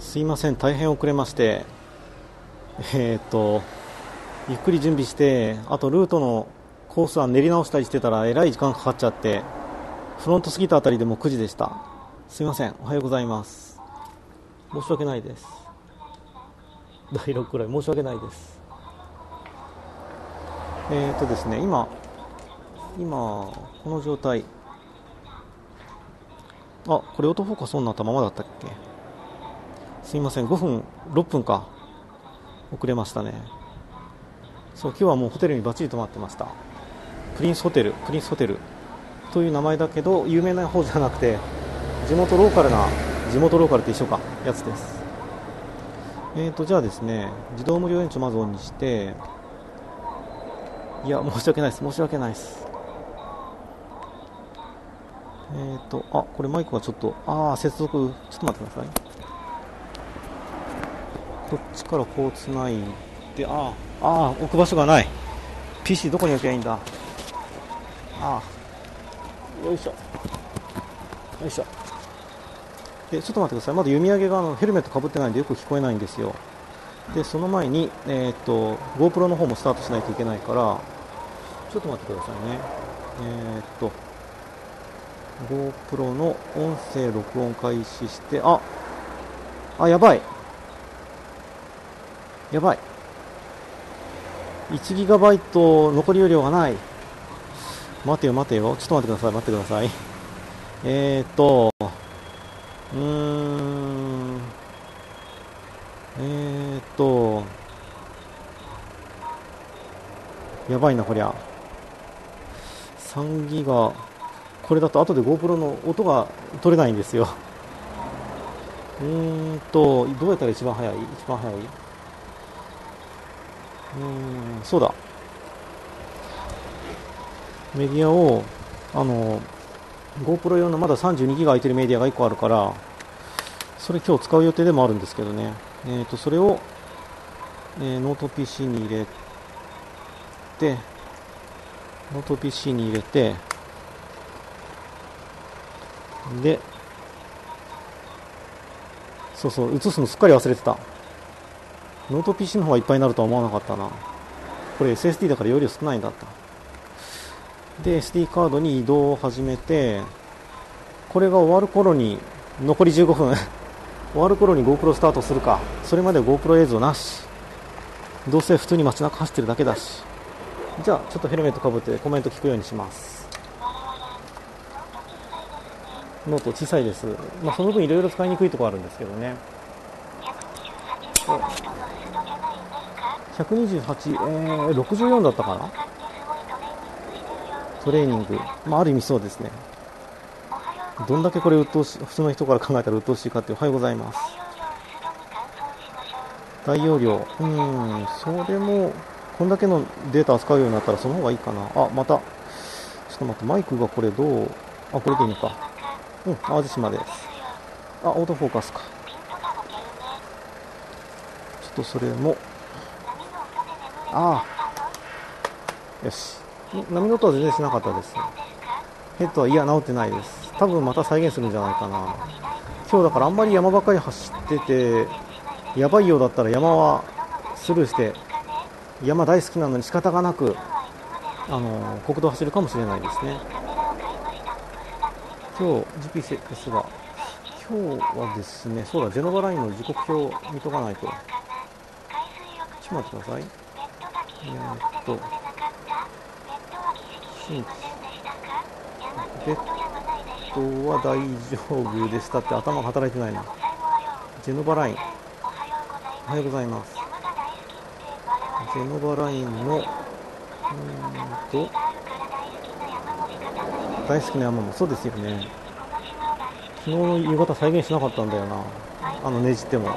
すいません、大変遅れまして、ゆっくり準備して、あとルートのコースは練り直したりしてたらえらい時間かかっちゃって、フロント過ぎたあたりでもう9時でした。すいません、おはようございます、申し訳ないです。第6くらい申し訳ないです。ですね、今この状態、あ、これオートフォーカスオンになったままだったっけ。すいません、6分か、遅れましたね。そう、今日はもうホテルにバッチリ泊まってました。プリンスホテルという名前だけど有名な方じゃなくて、地元ローカルって一緒かやつです。じゃあですね、自動無料延長まずオンにして、いや、申し訳ないです。あ、これマイクがちょっと、接続、ちょっと待ってください。こっちからこうつないで、置く場所がない。PC どこに置けばいいんだ。よいしょ。で、ちょっと待ってください。まだ読み上げがヘルメットかぶってないんでよく聞こえないんですよ。で、その前に、GoPro の方もスタートしないといけないから、ちょっと待ってくださいね。GoPro の音声録音開始して、やばい、 1GB 残り容量がない。待てよ、ちょっと待ってください。やばいなこりゃ。3ギガ、これだと後で GoPro の音が取れないんですよ。どうやったら一番早い。そうだ。メディアを、GoPro 用のまだ32ギガ空いてるメディアが1個あるから、それ今日使う予定でもあるんですけどね。それを、ノート PC に入れて、で、そう、映すのすっかり忘れてた。ノート PC の方がいっぱいになるとは思わなかったな。これ SSD だから容量少ないんだった。で、SD カードに移動を始めて、これが終わる頃に、残り15分。終わる頃に GoPro スタートするか。それまで GoPro 映像なし。どうせ普通に街中走ってるだけだし。じゃあちょっとヘルメットかぶってコメント聞くようにします。ノート小さいです。その分いろいろ使いにくいところあるんですけどね。128、64だったかな。トレーニング、ある意味そうですね。どんだけこれうっとうし、普通の人から考えたらうっとうしいかっていう。おはようございます。大容量、それもこんだけのデータ扱うようになったらその方がいいかな。また、ちょっと待って、マイクがこれどう、これでいいのか。淡路島です。オートフォーカスか。ちょっとそれも、よし。波の音は全然しなかったです。ヘッドは、治ってないです。多分また再現するんじゃないかな。今日だからあんまり山ばっかり走ってて、やばいようだったら山はスルーして、山大好きなのに仕方がなく国道走るかもしれないですね。今日 GPS が、今日はですね、そうだ、ジェノバラインの時刻表を見とかないと。ちょっと待ってください。ベッドは大丈夫でしたって、頭が働いてないな。ジェノバライン、おはようございます。ジェノバラインの大好きな山もそうですよね。昨日の夕方再現しなかったんだよな、ねじっても。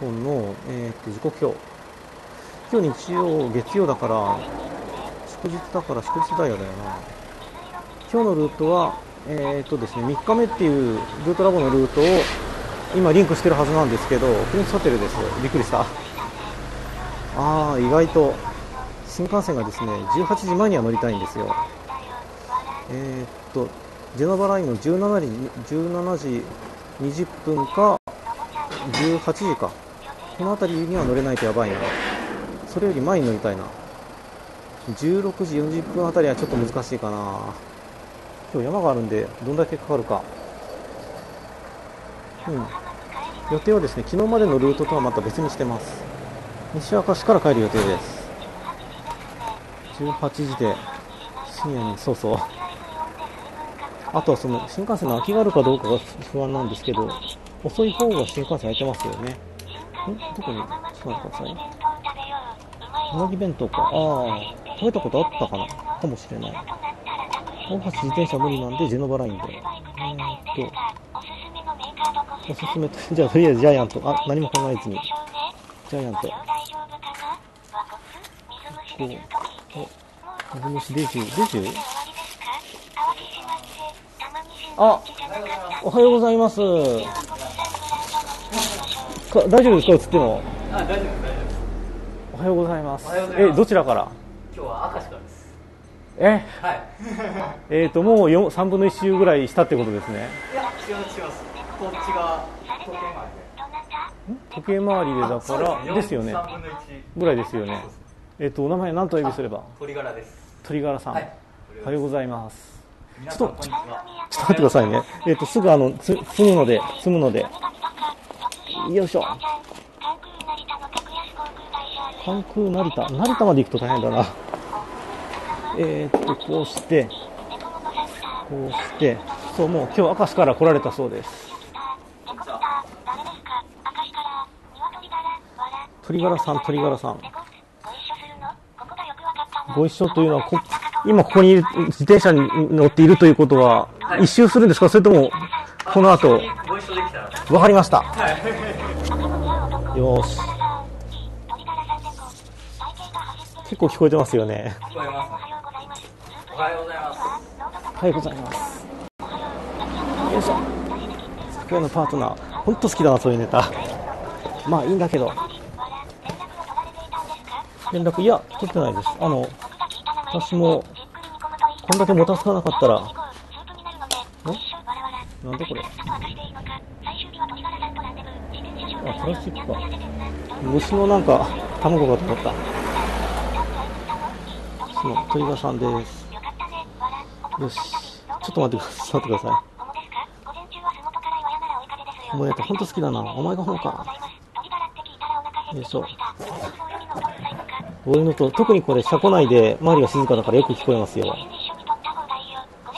iPhone の、時刻表、今日日曜、月曜だから祝日だから祝日ダイヤだよな。今日のルートは、ですね、3日目っていうルートラボのルートを今リンクしてるはずなんですけど、プリンスホテルです。びっくりした。意外と新幹線がですね、18時前には乗りたいんですよ。ジェノバラインの17時20分か18時か、この辺りには乗れないとやばいな。それより前に乗りたいな。16時40分あたりはちょっと難しいかな。今日山があるんでどんだけかかるか。予定はですね、昨日までのルートとはまた別にしてます。西明石から帰る予定です。18時で深夜に、そうそう、あとはその新幹線の空きがあるかどうかが不安なんですけど、遅い方が新幹線空いてますよね。どこに、ちょっと待ってください。うなぎ弁当か。ああ、食べたことあったかな、かもしれない。大橋自転車無理なんで、ジェノバラインで。おすすめと、じゃあとりあえずジャイアント、あ、何も考えずに。ジャイアント。水虫デジュー、デジュー？あ、おはようございます。大丈夫ですか、映っても。あ、大丈夫です、大丈夫です。おはようございます。どちらから？今日は明石からです。はい。もう3分の1周ぐらいしたってことですね。いや、違います、違います。こっちが時計回りで。時計回りでだからですよね。3分の1ぐらいですよね。お名前何とお呼びすれば？鳥柄です。鳥柄さん。はい。おはようございます。ちょっと待ってくださいね。すぐ積むので。よいしょ。関空成田まで行くと大変だな。こうして、そう、もう今日明石から来られたそうです。鳥柄さん。ご一緒というのは今ここに自転車に乗っているということは、一周するんですか、それともこの後。わかりました。よし。結構聞こえてますよね。聞こえます。おはようございます。おはようございます。よいしょ。机のパートナー、本当好きだな、そういうネタ。まあいいんだけど。連絡、いや、取ってないです。私もこんだけもたつかなかったら、なんでこれ、あ、プラスチックか、虫のなんか卵がと思った。その鳥羽さんです。よし、ちょっと待ってください。お前ってほんと好きだな。お前がほうか。よいしょ。こういうのと、特にこれ車庫内で周りが静かだからよく聞こえますよ。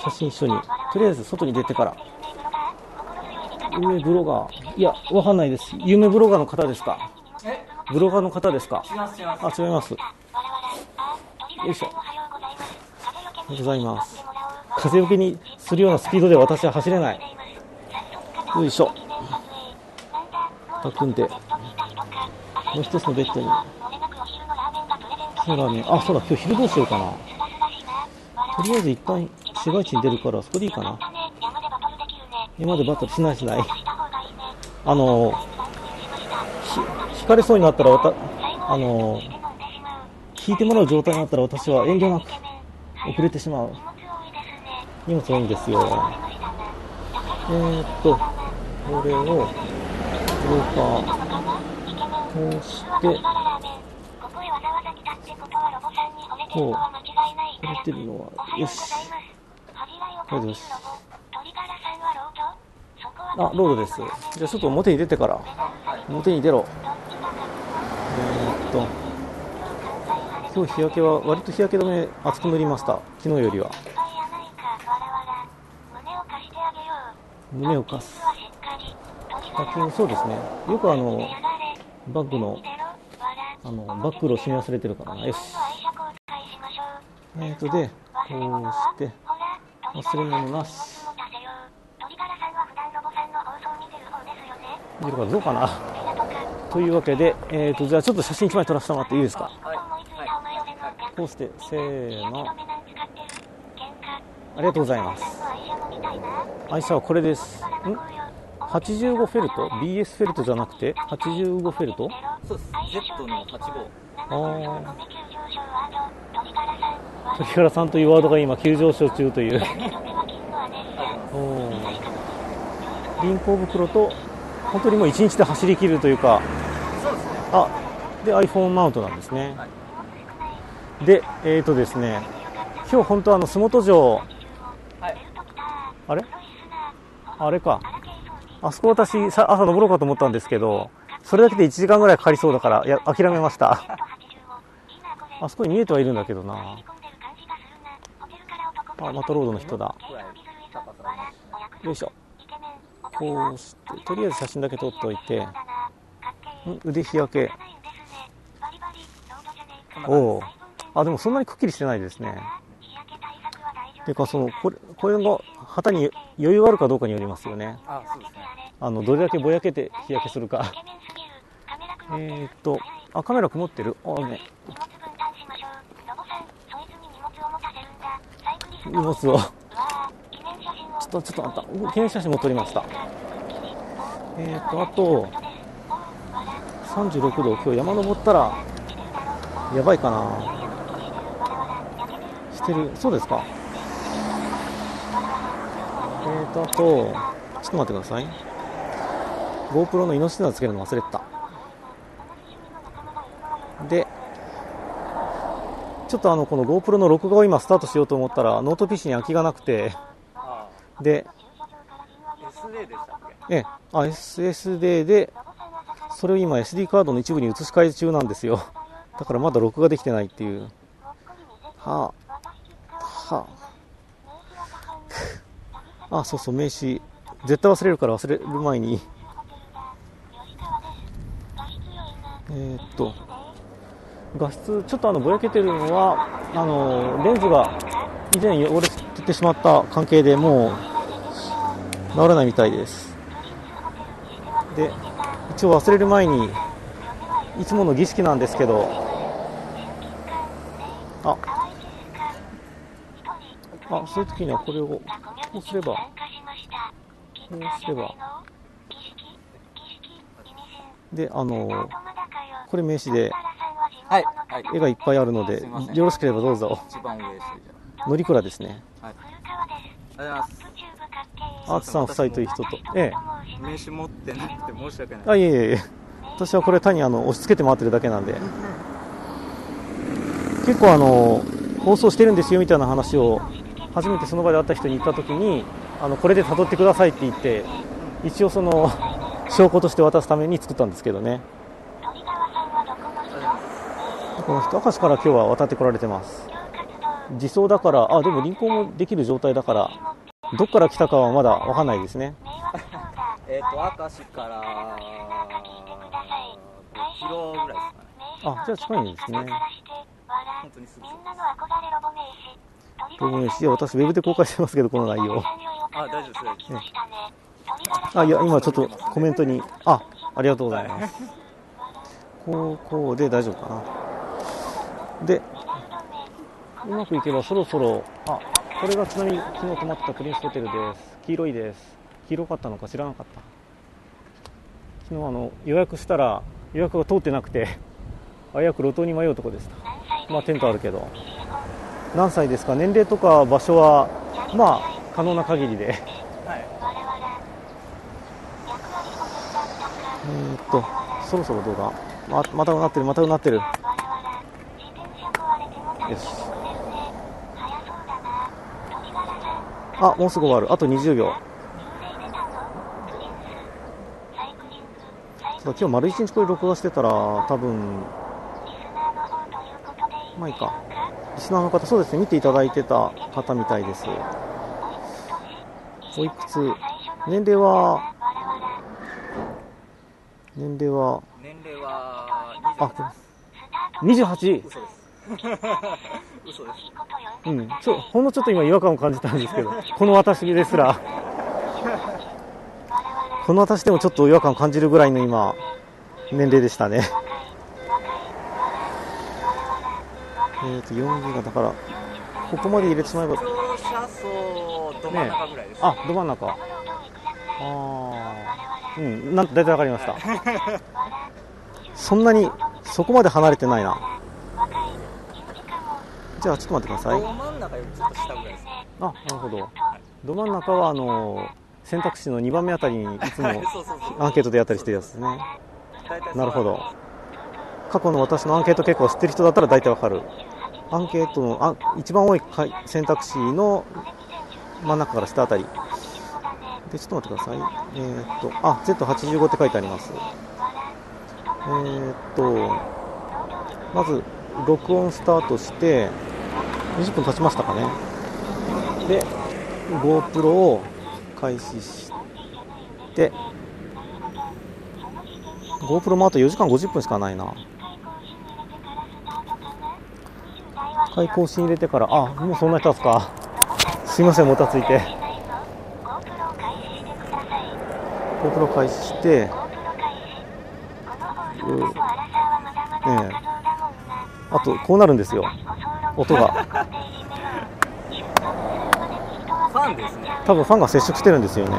写真一緒に、とりあえず外に出てから。有名ブロガー、いや、わかんないです。有名ブロガーの方ですか？ブロガーの方ですか？あ、違います。よいしょ。おはようございます。風よけにするようなスピードで私は走れない。よいしょ。組んでもう一つのベッドに。あ、そうだ、今日昼どうしようかな。とりあえず一旦市街地に出るからそこでいいかな。山でバトルしない。引かれそうになったら、引いてもらう状態になったら私は遠慮なく遅れてしまう。荷物多いんですよ。これをどうかこうして。こうやってるのはよし。はい、どうし。あ、ロードです。じゃあちょっと表に出てから。表に出ろ。今日日焼けは割と日焼け止め厚く塗りました。昨日よりは。胸を貸す。そうですね。よくバッグのバッグルを締め忘れてるからな。よし。で、こうして忘れ物なし。見るからどうかな。というわけで、じゃあちょっと写真1枚撮らせてもらっていいですか？はい、こうしてせーの。ありがとうございます。愛車はこれです。85フェルト BS フェルトじゃなくて85フェルト。そうです、 Z の85。ああ、鳥柄さんというワードが今急上昇中という。お臨港袋と、本当にもう1日で走り切るというか、そうですね、あで iPhone マウントなんですね。はい、で、ですね、今日本当は洲本城、はい、あれあれか、あそこ私、朝登ろうかと思ったんですけど、それだけで1時間ぐらいかかりそうだから、いや、諦めました。あそこに見えてはいるんだけどな。あ、またロードの人だ。よいしょ。こうして、とりあえず写真だけ撮っておいて。ん、腕日焼け。おお。あ、でもそんなにくっきりしてないですね。てか、その、これが旗に余裕があるかどうかによりますよね。どれだけぼやけて日焼けするか。あ、カメラ曇ってる。あ、ね。荷物をちょっとあった記念写真も撮りました。あと36度、今日山登ったらやばいかなしてるそうですか。あとちょっと待ってください。 GoPro のイノシシナつけるの忘れてた。でちょっとこの GoPro の録画を今スタートしようと思ったらノート PC に空きがなくて、で SD でしたっけ？ええ、あ SSD でそれを今 SD カードの一部に移し替え中なんですよ。だからまだ録画できてないっていう。はあはああ、そうそう、名刺絶対忘れるから忘れる前に画質ちょっとぼやけてるのはレンズが以前汚れてしまった関係でもう治らないみたいです。で一応忘れる前にいつもの儀式なんですけど、あそういう時にはこれをこうすればでこれ名刺で。はい、絵がいっぱいあるので、よろしければどうぞ。乗りくらですね。はい。アーツさん夫妻という人と、ええ。名刺持ってなくて申し訳ない。あ、いえいえいえ。私はこれ単に押し付けて回ってるだけなんで。結構放送してるんですよみたいな話を初めてその場で会った人に言ったときに、これで辿ってくださいって言って、一応その証拠として渡すために作ったんですけどね。この人、明石から今日は渡ってこられてます。自走だから、あ、でも臨港もできる状態だから、どっから来たかはまだわかんないですね。明石から5キロぐらいですかね。あ、じゃあ近いんですね。本当にすぐです。ロボ名刺、私、ウェブで公開してますけど、この内容。あ、大丈夫です、大丈夫です。あ、いや、今ちょっとコメントに、あ、ありがとうございます。こうで大丈夫かな。でうまくいけばそろそろ、あ、これがちなみに昨日泊まったプリンスホテルです。黄色いです。黄色かったのか知らなかった。昨日予約したら予約が通ってなくて危うく路頭に迷うとこでした。まあテントあるけど、何歳ですか、年齢とか場所はまあ可能な限りで、はい、そろそろどうだ、またうなってる、またうなってる。よし、あ、もうすぐ終わる。あと20秒。今日丸1日これ録画してたら多分まあいいか。リスナーの方、そうですね、見ていただいてた方みたいです。おいくつ、年齢はあ、28。嘘です嘘です。うん、ほんのちょっと今違和感を感じたんですけど、この私ですらこの私でもちょっと違和感を感じるぐらいの今年齢でしたね。4ギガだからここまで入れてしまえばね、あ、ど真ん中、ああ、うん、なんか大体わかりましたそんなにそこまで離れてないな。じゃあちょっと待ってください。ど真ん中よりちょっと下ぐらいですね。あ、なるほど。ど真ん中は選択肢の2番目あたりにいつもアンケートでやったりしてるやつですね。なるほど。過去の私のアンケート結構知ってる人だったら大体わかる。アンケートの一番多い選択肢の真ん中から下あたりで、ちょっと待ってください。Z85 って書いてあります。まず録音スタートして20分経ちましたかね。で GoPro を開始して、 GoPro もあと4時間50分しかないな。開口芯入れてから、もうそんなに経つか。すいません、もたついて。 GoPro 開始して、あとこうなるんですよ、音が。ファンですね。多分ファンが接触してるんですよね。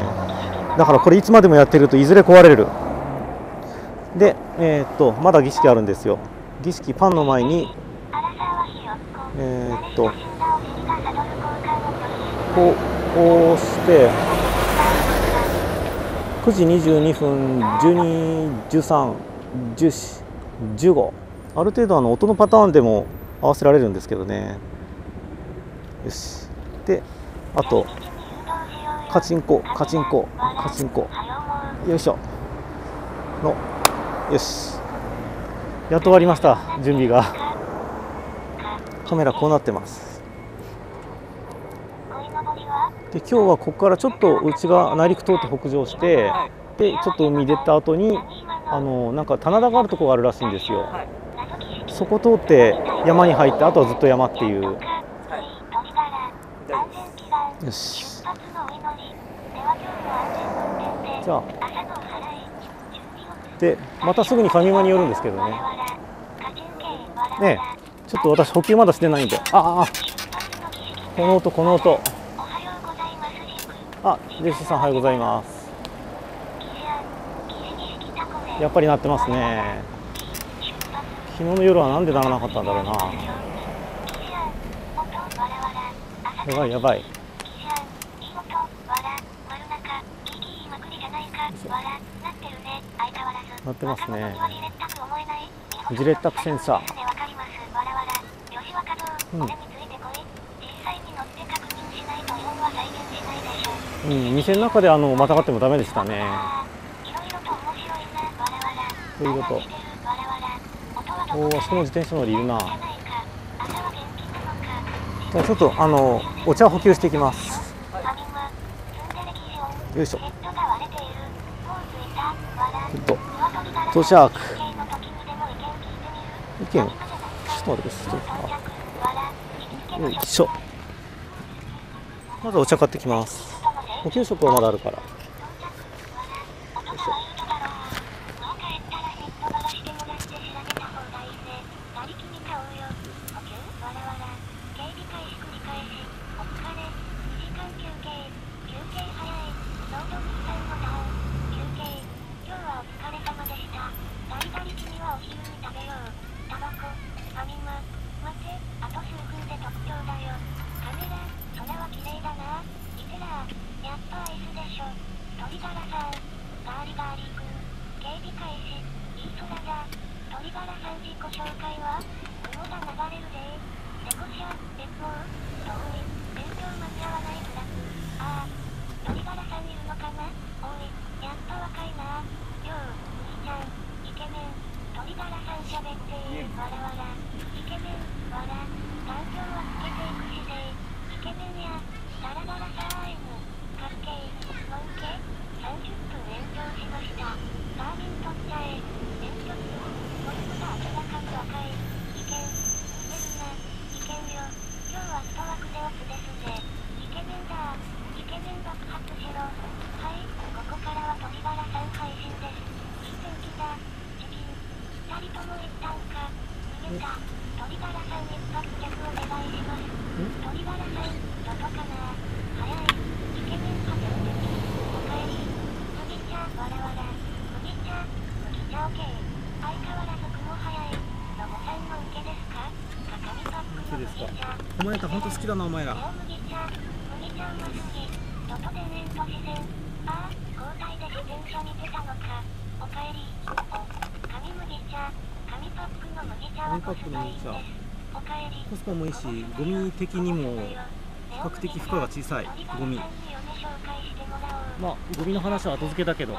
だからこれいつまでもやってるといずれ壊れる。で、まだ儀式あるんですよ。儀式パンの前にこうして9時22分12、13、14、15、ある程度音のパターンでも合わせられるんですけどね。よし。で、あとカチンコカチンコカチンコ、よいしょの、よし、やっと終わりました、準備が。カメラこうなってます。で、今日はここからちょっとうちが内陸通って北上して、でちょっと海出た後になんか棚田があるところがあるらしいんですよ。そこ通って山に入って、あとはずっと山っていう。よし。じゃあで、またすぐにファミマに寄るんですけどね。ねえ、ちょっと私補給まだしてないんで。この音、この音。ジェシーさん、おはようございます。やっぱり鳴ってますね。昨日の夜はなんで鳴らなかったんだろうな。やばいやばい。鳴ってますね。じれったくセンサー。店の中でまたがってもダメでしたね。いろいろと。あそこの自転車乗りいるな。じゃあちょっとお茶補給していきます。よいしょ。トシャーク意見、ちょっと待ってください。よいしょ。まずお茶買ってきます。お給食はまだあるから。よいしょ。本当好きだなお前ら。コスパもいいし、ゴミ的にも比較的負荷が小さい。ゴミ、まあゴミの話は後付けだけど、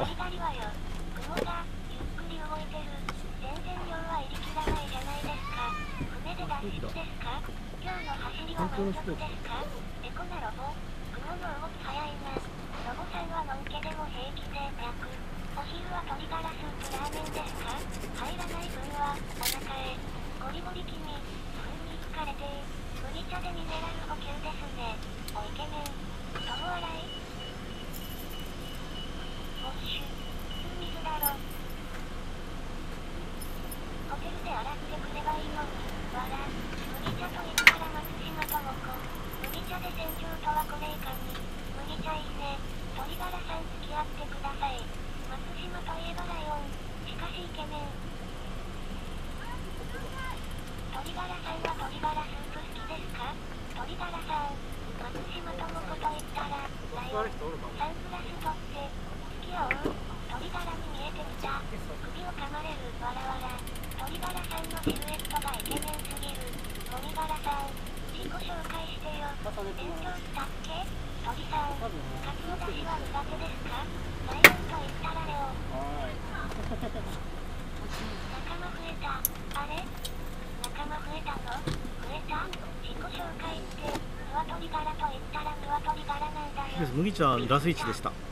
麦茶ラス1でした。ゴミ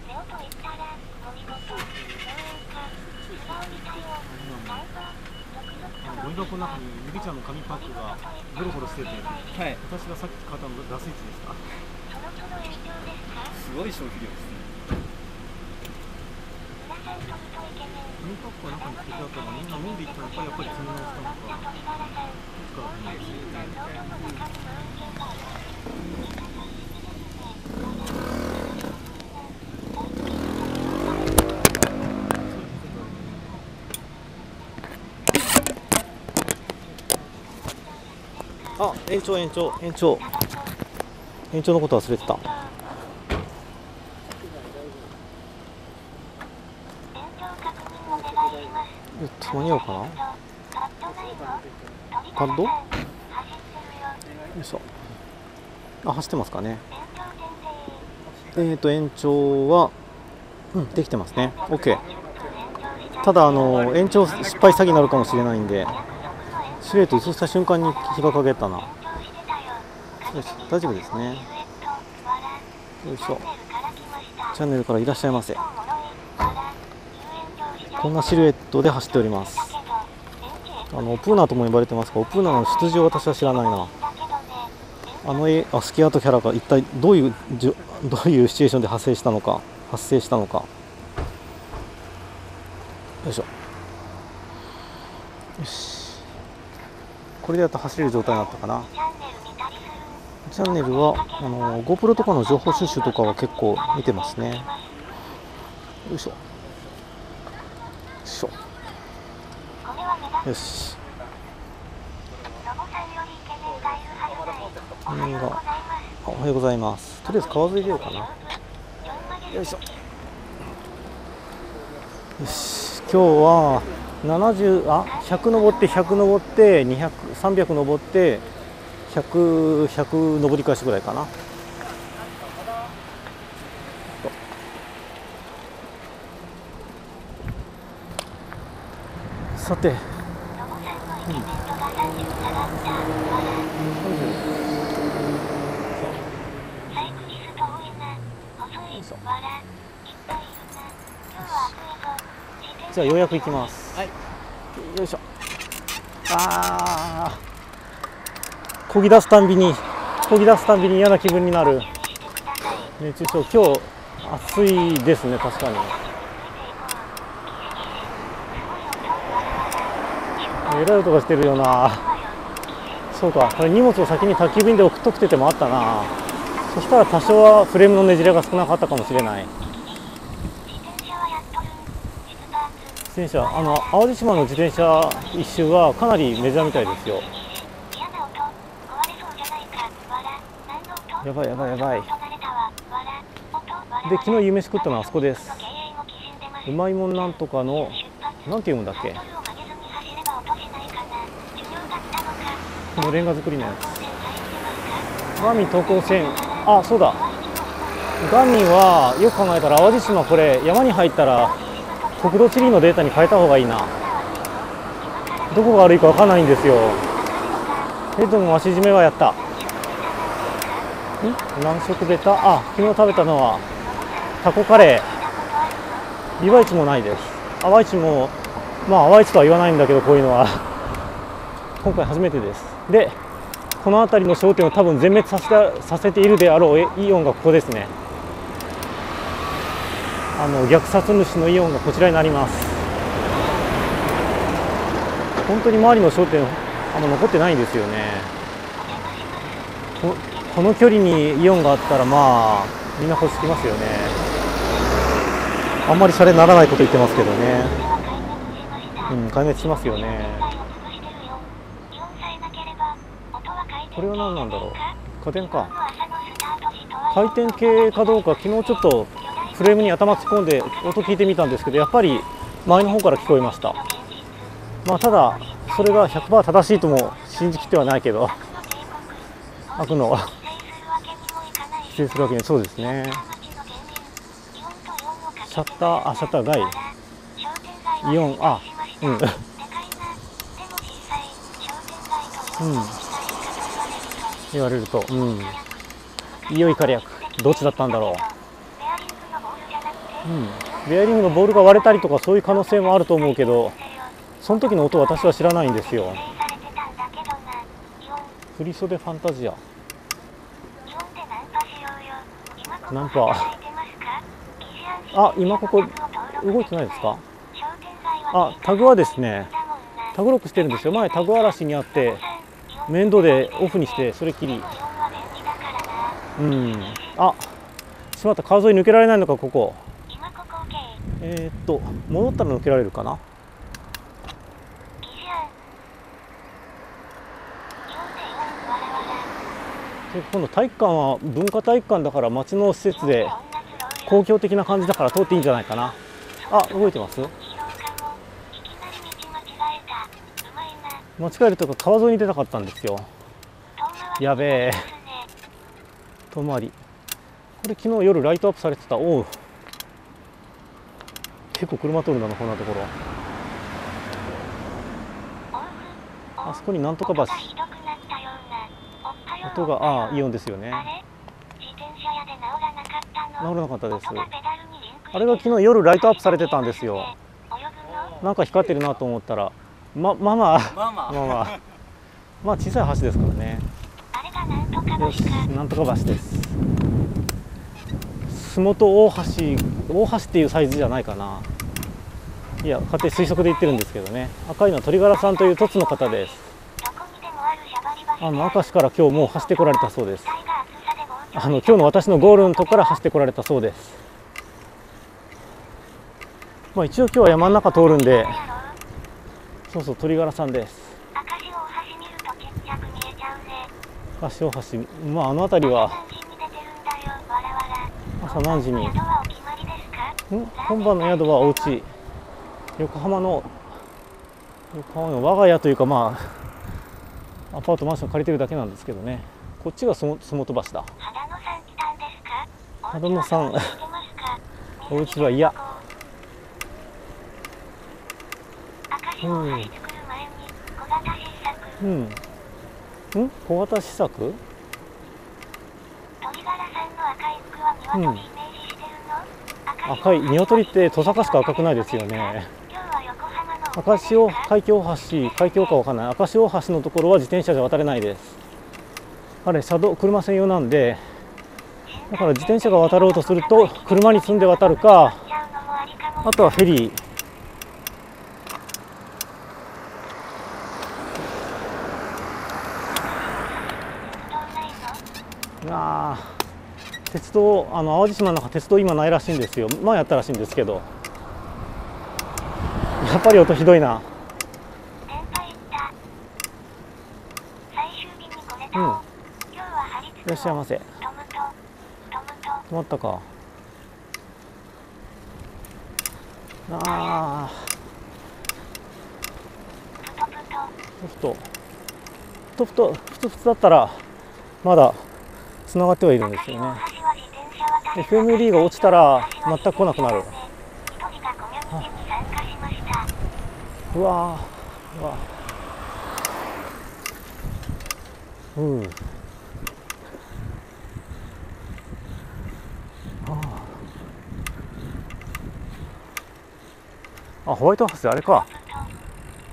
箱の中に麦茶の紙パックがゴロゴロしてて、はい、私がさっき買ったのがラス1でした。すごい消費量ですね。紙パックは中に捨ててあったのに、みんな飲んでいったのか、やっぱり洗脳したのか、いつからですね。あ、延長のこと忘れてた。間に合うかな。パッド？よいしょ。あ、走ってますかね。延長は、うん、できてますね。OK。ただ、延長失敗詐欺になるかもしれないんで。シルエット移動した瞬間に日が陰ったな。よし、大丈夫ですね。よいしょ。チャンネルからいらっしゃいませ。こんなシルエットで走っております。オプーナーとも呼ばれてますが、オプーナーの出自を私は知らないな。スキアートキャラが一体どういうシチュエーションで発生したのか。よいしょ。よし、これでやっと走れる状態になったかな。チャンネルはGoPro とかの情報収集とかは結構見てますね。よいしょ。よいしょ。よし。おはようございます。とりあえず川沿い出ようかな。よいしょ。よし。今日は。100登って100登って200、300登って100登り返しぐらいかな。さて、じゃあようやく行きます。よいしょ。あー、漕ぎ出すたんびに嫌な気分になる。熱中症、今日暑いですね。確かにえらい音がしてるよな。そうか、これ荷物を先に焚き火で置くとくててもあったな。そしたら多少はフレームのねじれが少なかったかもしれない。淡路島の自転車一周はかなりメジャーみたいですよ。やばいやばいやばい。で、昨日夕飯食ったのはあそこです。うまいもんなんとかの、なんて読むんだっけ。このレンガ作りのやつ。ガミ東高線、あ、そうだ、ガミはよく考えたら淡路島、これ山に入ったら国土地理のデータに変えた方がいいな。どこが悪いか分かんないんですよ。ヘッドの足締めはやった。何食出た？あ、昨日食べたのはタコカレー。ビワイチもないです。アワイチも、まあアワイチとは言わないんだけど、こういうのは今回初めてです。でこの辺りの商店を多分全滅させているであろうイオンがここですね。虐殺虫のイオンがこちらになります。本当に周りの商店残ってないんですよね。この距離にイオンがあったら、まあみんな欲しきますよね。あんまりシャレにならないこと言ってますけどね。うん、壊滅しますよね。これは何なんだろう。回転か。回転系かどうか、昨日ちょっとフレームに頭突っ込んで音聞いてみたんですけど、やっぱり前の方から聞こえました。まあただそれが 100% 正しいとも信じきってはないけど、悪の否定するわけに、そうですね。シャッター、あ、シャッター台、イオン、あ、うん、うん、言われると、うん、いよいかりやく、どっちだったんだろう。うん、ベアリングのボールが割れたりとか、そういう可能性もあると思うけど、その時の音、私は知らないんですよ。振り袖ファンタジア、ナンパ、あ、今ここ動いてないですか。あ、タグはですね、タグロックしてるんですよ。前タグ嵐にあって面倒でオフにして、それっきり、うん、あ、しまった、川沿い抜けられないのか、ここ。戻ったら抜けられるかな。今度体育館は文化体育館だから、町の施設で公共的な感じだから通っていいんじゃないかな。あ、動いてます。間違えるとか、川沿いに出たかったんですよ。やべえ、遠回り。これ昨日夜ライトアップされてた。おう、結構車通るな、こんなところ。あそこになんとか橋、音が、ああ、イオンですよね。直らなかったです。あれが昨日夜ライトアップされてたんですよ。なんか光ってるなと思ったら、まあ小さい橋ですからね。よし、なんとか橋です。洲本大橋っていうサイズじゃないかな。いや、勝手に推測で言ってるんですけどね。赤いのは鳥柄さんという凸の方です。明石から今日もう走ってこられたそうです。今日の私のゴールのとこから走ってこられたそうです。まあ一応今日は山の中通るんで、そうそう、鳥柄さんです。明石大橋、まああの辺りは朝何時に、今晩の宿はお家、横浜の我が家というか、まあアパートマンション借りてるだけなんですけどね。こっちが洲本橋だ。秦野さん、お家は嫌。うん。うん？小型試作？うん。赤い鶏って戸坂しか赤くないですよね。明石大橋、海峡かわかんない、明石大橋のところは自転車じゃ渡れないです。あれ車道、車専用なんで、だから自転車が渡ろうとすると車に積んで渡るか、あとはフェリー。あー、鉄道、淡路島の中鉄道今ないらしいんですよ。前やったらしいんですけど、やっぱり音ひどいな。うん。いらっしゃいませ。止まったか。ああ。ソフト。とふとふつふつだったらまだつながってはいるんですよね。 FMD が落ちたら全く来なくなる。うわー、うわー、うん、あ、ホワイトハウス、あれか、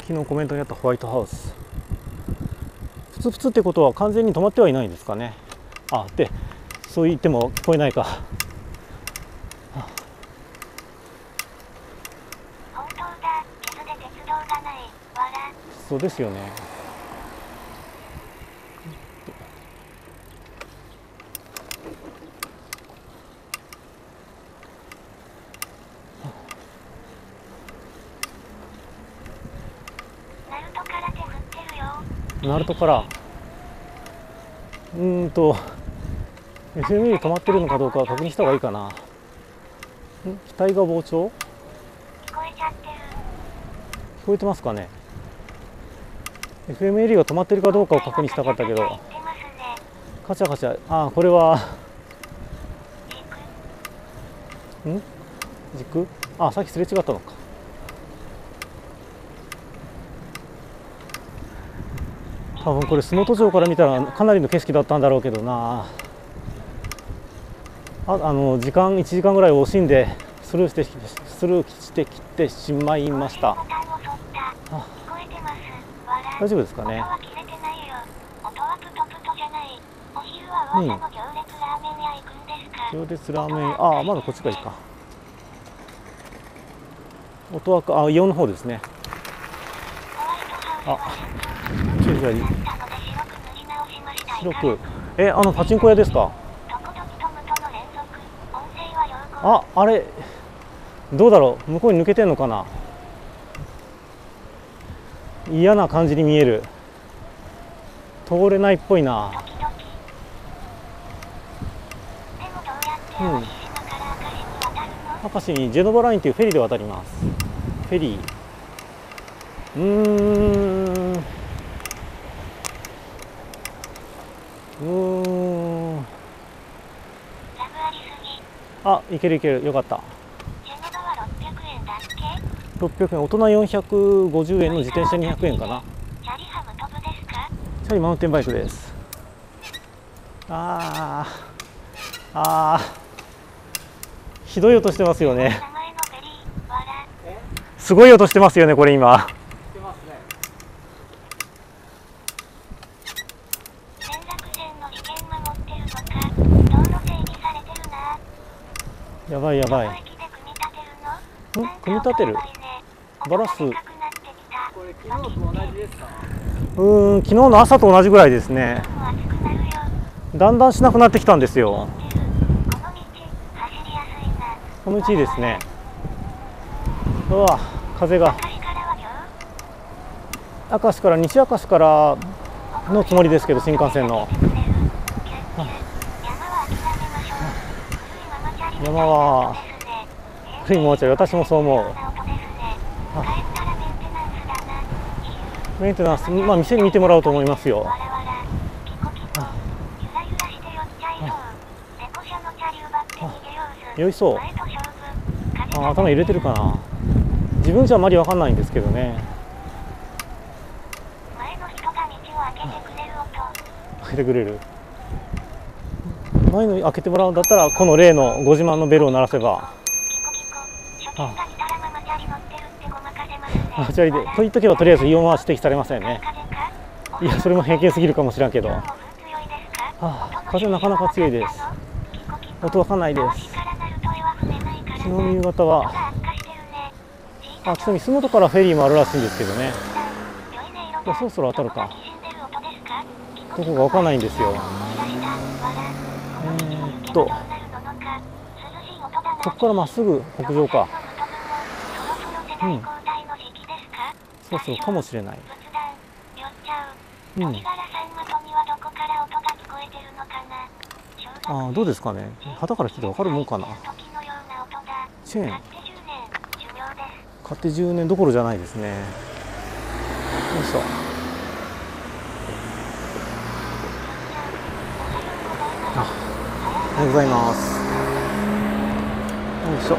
昨日コメントにあったホワイトハウス。プツプツってことは完全に止まってはいないんですかね。あ、でそう言っても聞こえないか。本当だ、傷で鉄道がない。笑。そうですよね。ナルトからFMD 止まってるのかどうか確認した方がいいかな。機体が膨張、聞こえちゃってる、聞こえてますかね。 FMD が止まってるかどうかを確認したかったけど、カチャカチャ、ああこれは軸、あ、さっきすれ違ったのか。多分これ洲本城から見たらかなりの景色だったんだろうけどな。 あの時間1時間ぐらい惜しんでスルーしてきてしまいました。大丈夫ですかね。行列ラーメン屋、ああまだこっちがいいか。音はあイオンの方ですね。あ、白く、あのパチンコ屋ですか。あ、あれどうだろう、向こうに抜けてんのかな。嫌な感じに見える。通れないっぽいな。明石にジェノバラインというフェリーで渡ります。フェリー、あ、いけるいける、よかった。600円、大人450円の自転車200円かな。チャリマウンテンバイクです。あーあー、ひどい音してますよね。すごい音してますよねこれ今。やばいやばい。組み立てる。バラす。昨日の朝と同じぐらいですね。だんだんしなくなってきたんですよ。この道いいですね。うわ、風が。明石から西明石からのつもりですけど、新幹線の。山は古いものちゃう。私もそう思う。メンテナンス、まあ店に見てもらおうと思いますよ。酔いそう。あ、頭揺れてるかな。自分じゃあまりわかんないんですけどね。開けてくれる。前の開けてもらうんだったら、この例のご自慢のベルを鳴らせば。あ、チャリでと言っとけばとりあえずイオンは指摘されませんね。いや、それも偏見すぎるかもしれんけど、風なかなか強いです。音わかんないです。昨日の夕方はあ、ちなみに洲本からフェリーもあるらしいんですけどね。そろそろ当たるかどこかわかんないんですよ。ここからまっすぐ北上か。うん、そうそうかもしれない。うん、ああどうですかね。旗から聞いてわかるもんかな。チェーン買って10年どころじゃないですね。よいしょ。おはようございます。よいしょ。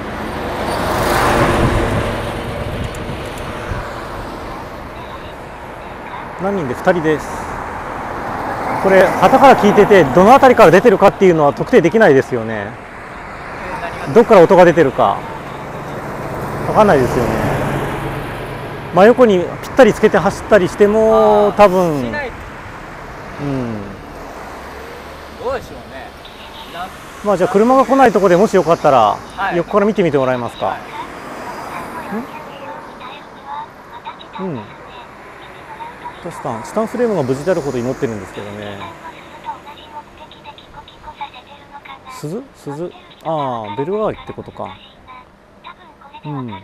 何人で2人です。これ旗から聞いててどの辺りから出てるかっていうのは特定できないですよね。どっから音が出てるか分かんないですよね。真横にぴったりつけて走ったりしても多分、うん、どうでしょうね。まあじゃあ車が来ないとこでもしよかったら、はい、横から見てみてもらえますか。はい、うん、どうしたん？スタンフレームが無事であることを祈ってるんですけどね。鈴ああベル代わりってことか。うん。こ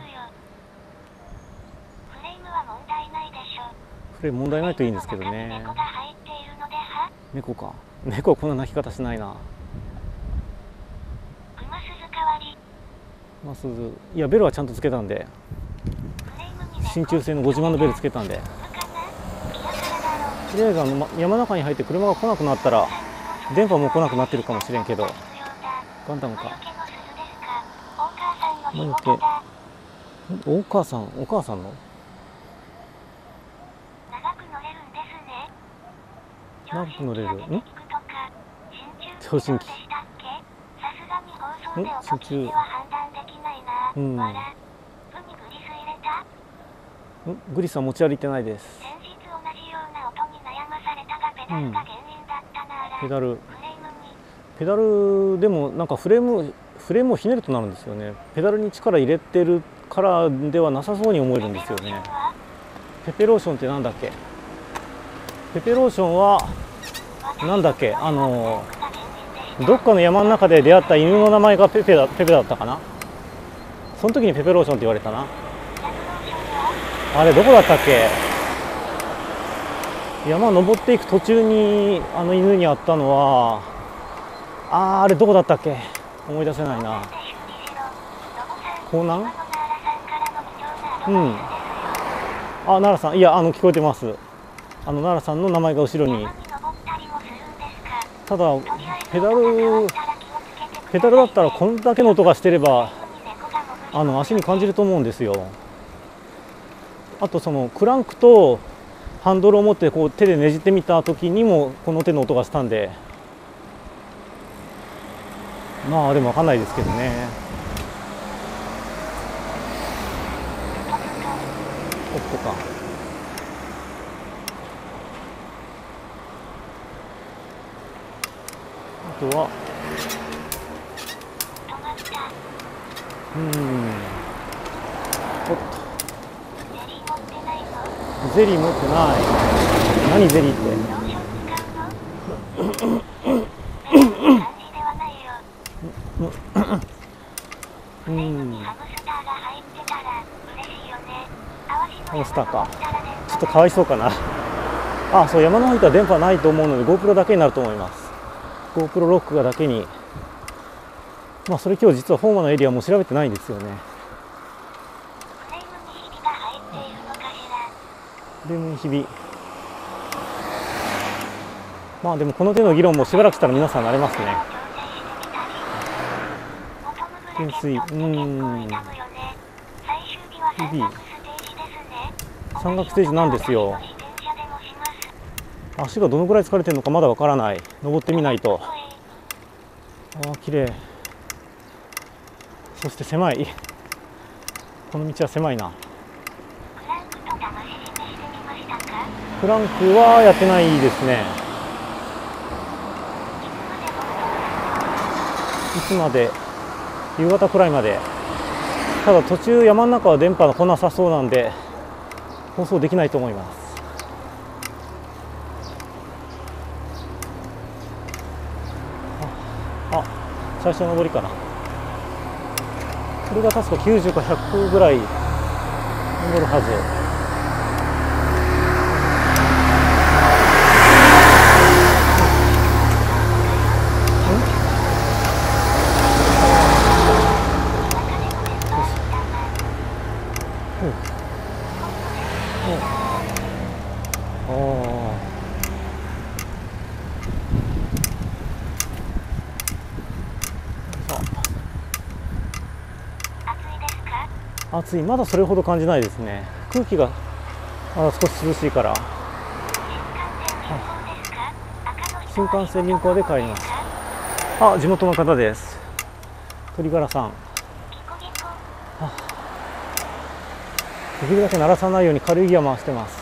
れ問題ないといいんですけどね。猫か。猫こんな鳴き方しないな。まあ鈴、いやベルはちゃんとつけたんで、真鍮製のご自慢のベルつけたんで、とりあえず山の中に入って車が来なくなったら電波も来なくなってるかもしれんけど、ガンダムか。何だっけ？お母さんの。長く乗れる。ん？聴診器。ん？集中。うん。ん？グリスは持ち歩いてないです。うん。ペダルでもなんかフレームをひねるとなるんですよね。ペダルに力入れてるからではなさそうに思えるんですよね。ペペローションってなんだっけ？ペペローションはなんだっけ、どっかの山の中で出会った犬の名前がペペだったかな。その時にペペローションって言われたな。あれどこだったっけ。山登っていく途中にあの犬に会ったのは、あれどこだったっけ、思い出せないな。江南、うん、あ奈良さん、いや聞こえてます。奈良さんの名前が後ろに。ただペダルだったらこんだけの音がしてれば足に感じると思うんですよ。あとそのクランクとハンドルを持ってこう手でねじってみた時にもこの手の音がしたんで、まあでも分かんないですけどね。おっとか。はおっとゼリー持ってない。何ゼリーってハムスターか。ちょっとかわいそうかな。あそう、山の方には電波ないと思うので GoPro だけになると思います。GoPro ロックがだけに、まあそれ今日実はフォーマのエリアも調べてないんですよね。フレームにひび。まあでもこの手の議論もしばらくしたら皆さん慣れますね。懸垂、ひび。山岳ステージなんですよ。足がどのぐらい疲れてるのかまだわからない。登ってみないと。ああ、綺麗。そして狭い。この道は狭いな。クランクはやってないですね。いつまで？夕方くらいまで。ただ途中山の中は電波が来なさそうなんで放送できないと思います。最初の上りかな。それが確か90か100ぐらい登るはず。暑い。まだそれほど感じないですね。空気がまだ少し涼しいから。新幹線臨港で帰ります。あ、地元の方です。鳥柄さん。できるだけ鳴らさないように軽いギア回してます。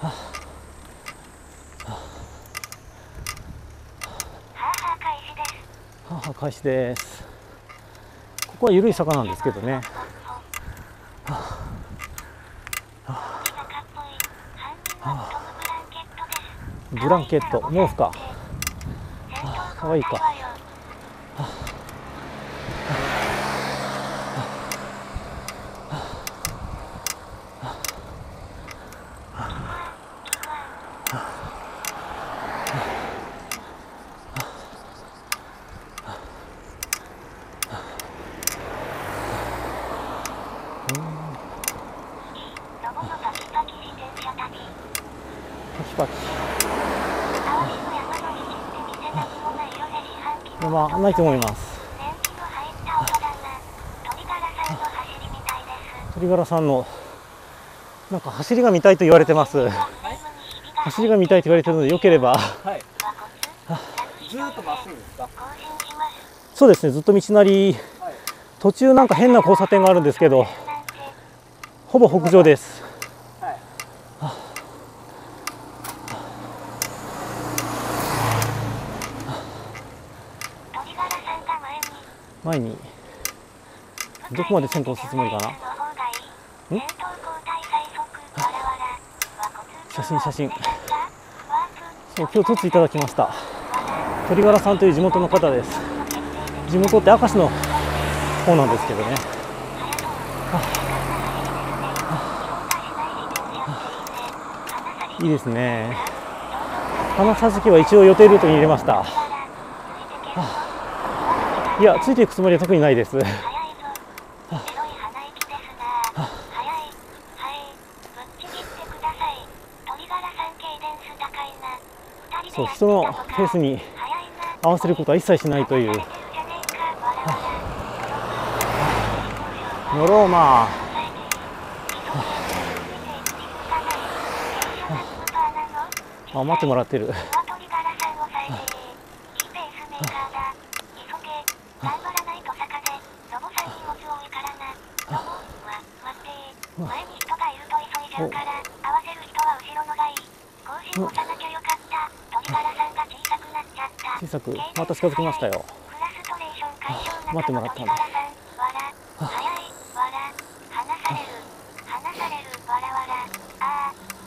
はは開始です。ここは緩い坂なんですけどね。ブランケット、毛布か、かわいいか。まあ、ないと思います。鳥柄さんのなんか走りが見たいと言われてます。走りが見たいと言われてるので、よければ。はい、ずっとまっすぐですか。そうですね、ずっと道なり。途中なんか変な交差点があるんですけど。ほぼ北上です。前にどこまで線香を進むのかな。ん、写真写真。そう、今日撮っていただきました。鳥柄さんという地元の方です。地元って明石の方なんですけどね。いいですね。花さじきは一応予定ルートに入れました。いや、ついていくつもりは特にないです。そう、人のペースに合わせることは一切しないという。乗ろう、まあ。あ、待ってもらってる。小さくまた近づきましたよ。待ってもらったんだ。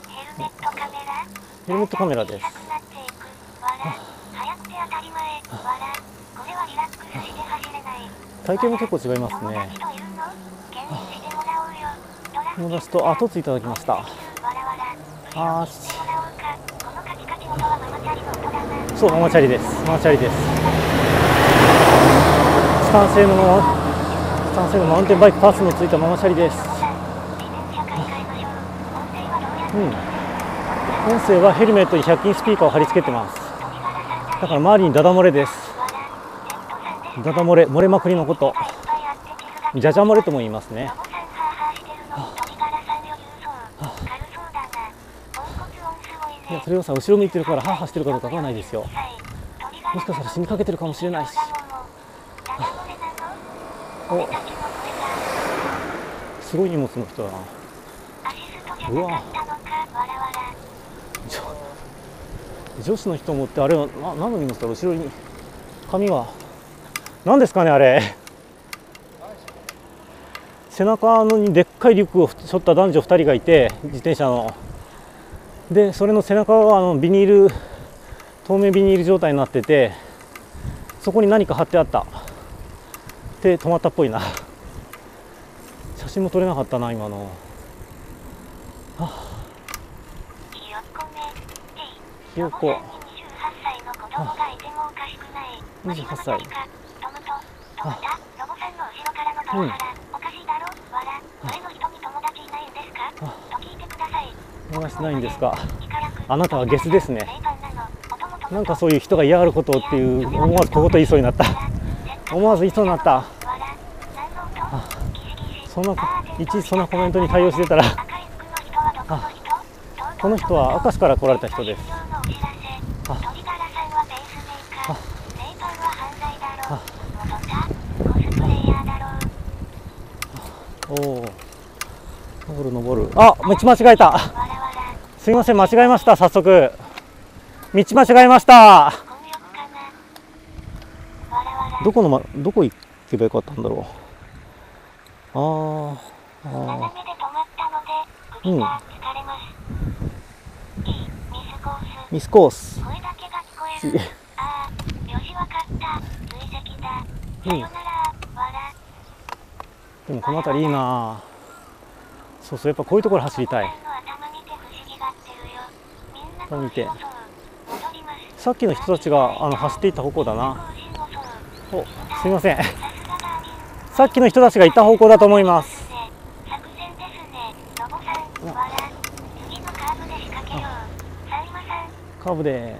ヘルメットカメラです。体型も結構違いますね。友達と後ついただきました。あー、そう、ママチャリです。ママチャリです。スタン製のマウンテンバイクパーツのついたママチャリです。音声はヘルメットに100均スピーカーを貼り付けてます。だから周りにダダ漏れです。ダダ漏れ、漏れまくりのこと。じゃじゃ漏れとも言いますね。いや、それをさ、後ろ向いてるからハーハーしてるかどうかわからないですよ。もしかしたら死にかけてるかもしれないし。お、すごい荷物の人だな。うわ、女子の人もって、あれは何の荷物だろう。後ろに髪が何ですかね、あれ。背中のにでっかいリュックを背負った男女2人がいて、自転車の。でそれの背中がビニール、透明ビニール状態になってて、そこに何か貼ってあったで止まったっぽいな。写真も撮れなかったな今の。ひよこ、28歳。話ないんですか。あなたはゲスですね。なんかそういう人が嫌がることっていう、思わず小言言いそうになった。思わず言いそうになった。そのコメントに対応してたらあ、この人は明石から来られた人です。おお、登る。あ、道間違えた。すいません、間違えました。早速道間違えました。どこ行けばよかったんだろう。ああ、うん、ミスコース。ああ、よし、わかった、追跡だ。さよなら、笑。でもこの辺りいいな。そうそう、やっぱこういうところ走りたい。見て、さっきの人たちが走っていった方向だな。お、すいませんさっきの人たちがいた方向だと思います。カーブで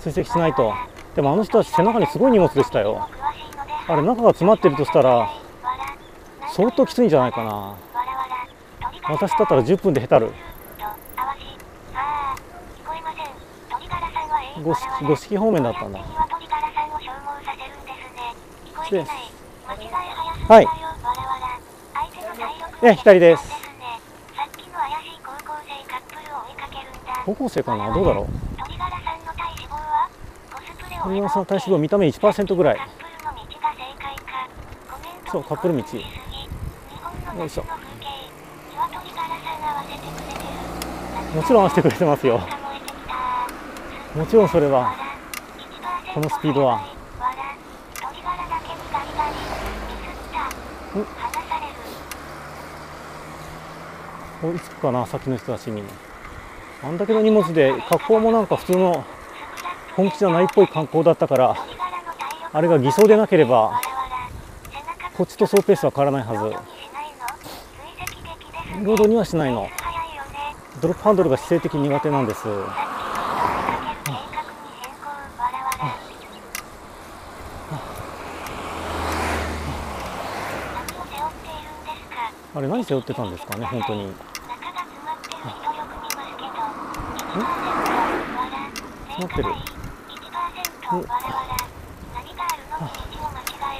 追跡しないと。でもあの人たち背中にすごい荷物でしたよ。あれ、中が詰まってるとしたら相当きついんじゃないかな。私だったら10分でへたる。五色方面だったんだ。はい。左です。高校生かな、どうだろう。鳥柄さんの体脂肪見た目 1% ぐらい。そう、カップル道。よいしょ。もちろん合わせてくれてますよ。もちろんそれは。このスピードは。追いつくかな、さっきの人たちに。あんだけの荷物で格好もなんか普通の本気じゃないっぽい観光だったから、あれが偽装でなければこっちと総ペースは変わらないはず。ロードにはしないの。ドロップハンドルが姿勢的に苦手なんです。あれ、何背負ってたんですかね、本当に。詰まってる。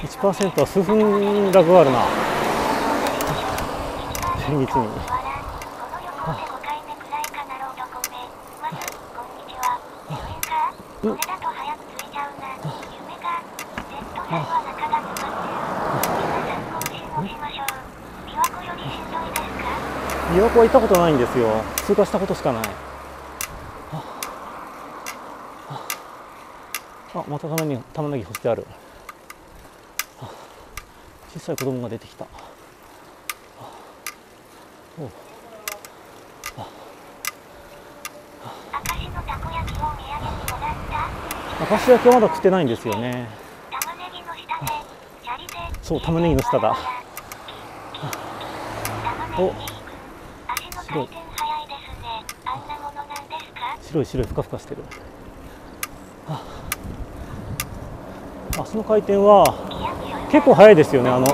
1% は数分ラグあるな。前日に琵琶湖は行ったことないんですよ。通過したことしかない。あ、また玉ねぎ干してある。小さい子供が出てきた。明石焼きはまだ食ってないんですよね。そう、玉ねぎの下だ。お、白い白いふかふかしてる。あその回転は結構速いですよね。あの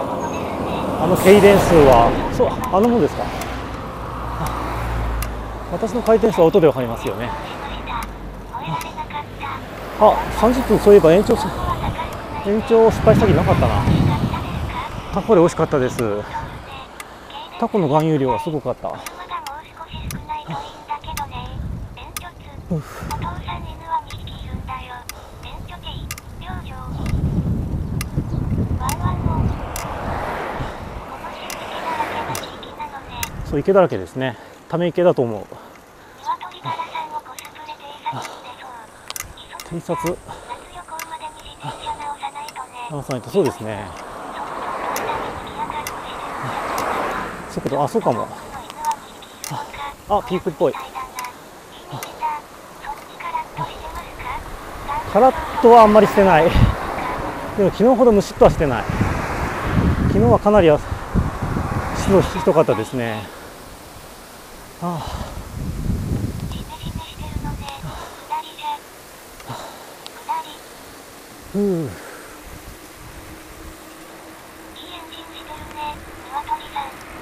ケイデン数は。そう、あのもんですか。私の回転数は音でわかりますよね。あ、30分。そういえば延長失敗した気なかったな。タコで美味しかったです。タコの含有量はすごかった。そう、池だらけですね。ため池だと思う。偵察。直さないと。そうですね。速度、あ、そうかも。あ、ピークっぽい。カラッとはあんまりしてない。でも昨日ほどムシッとはしてない。昨日はかなり湿度低かったですね。ああ、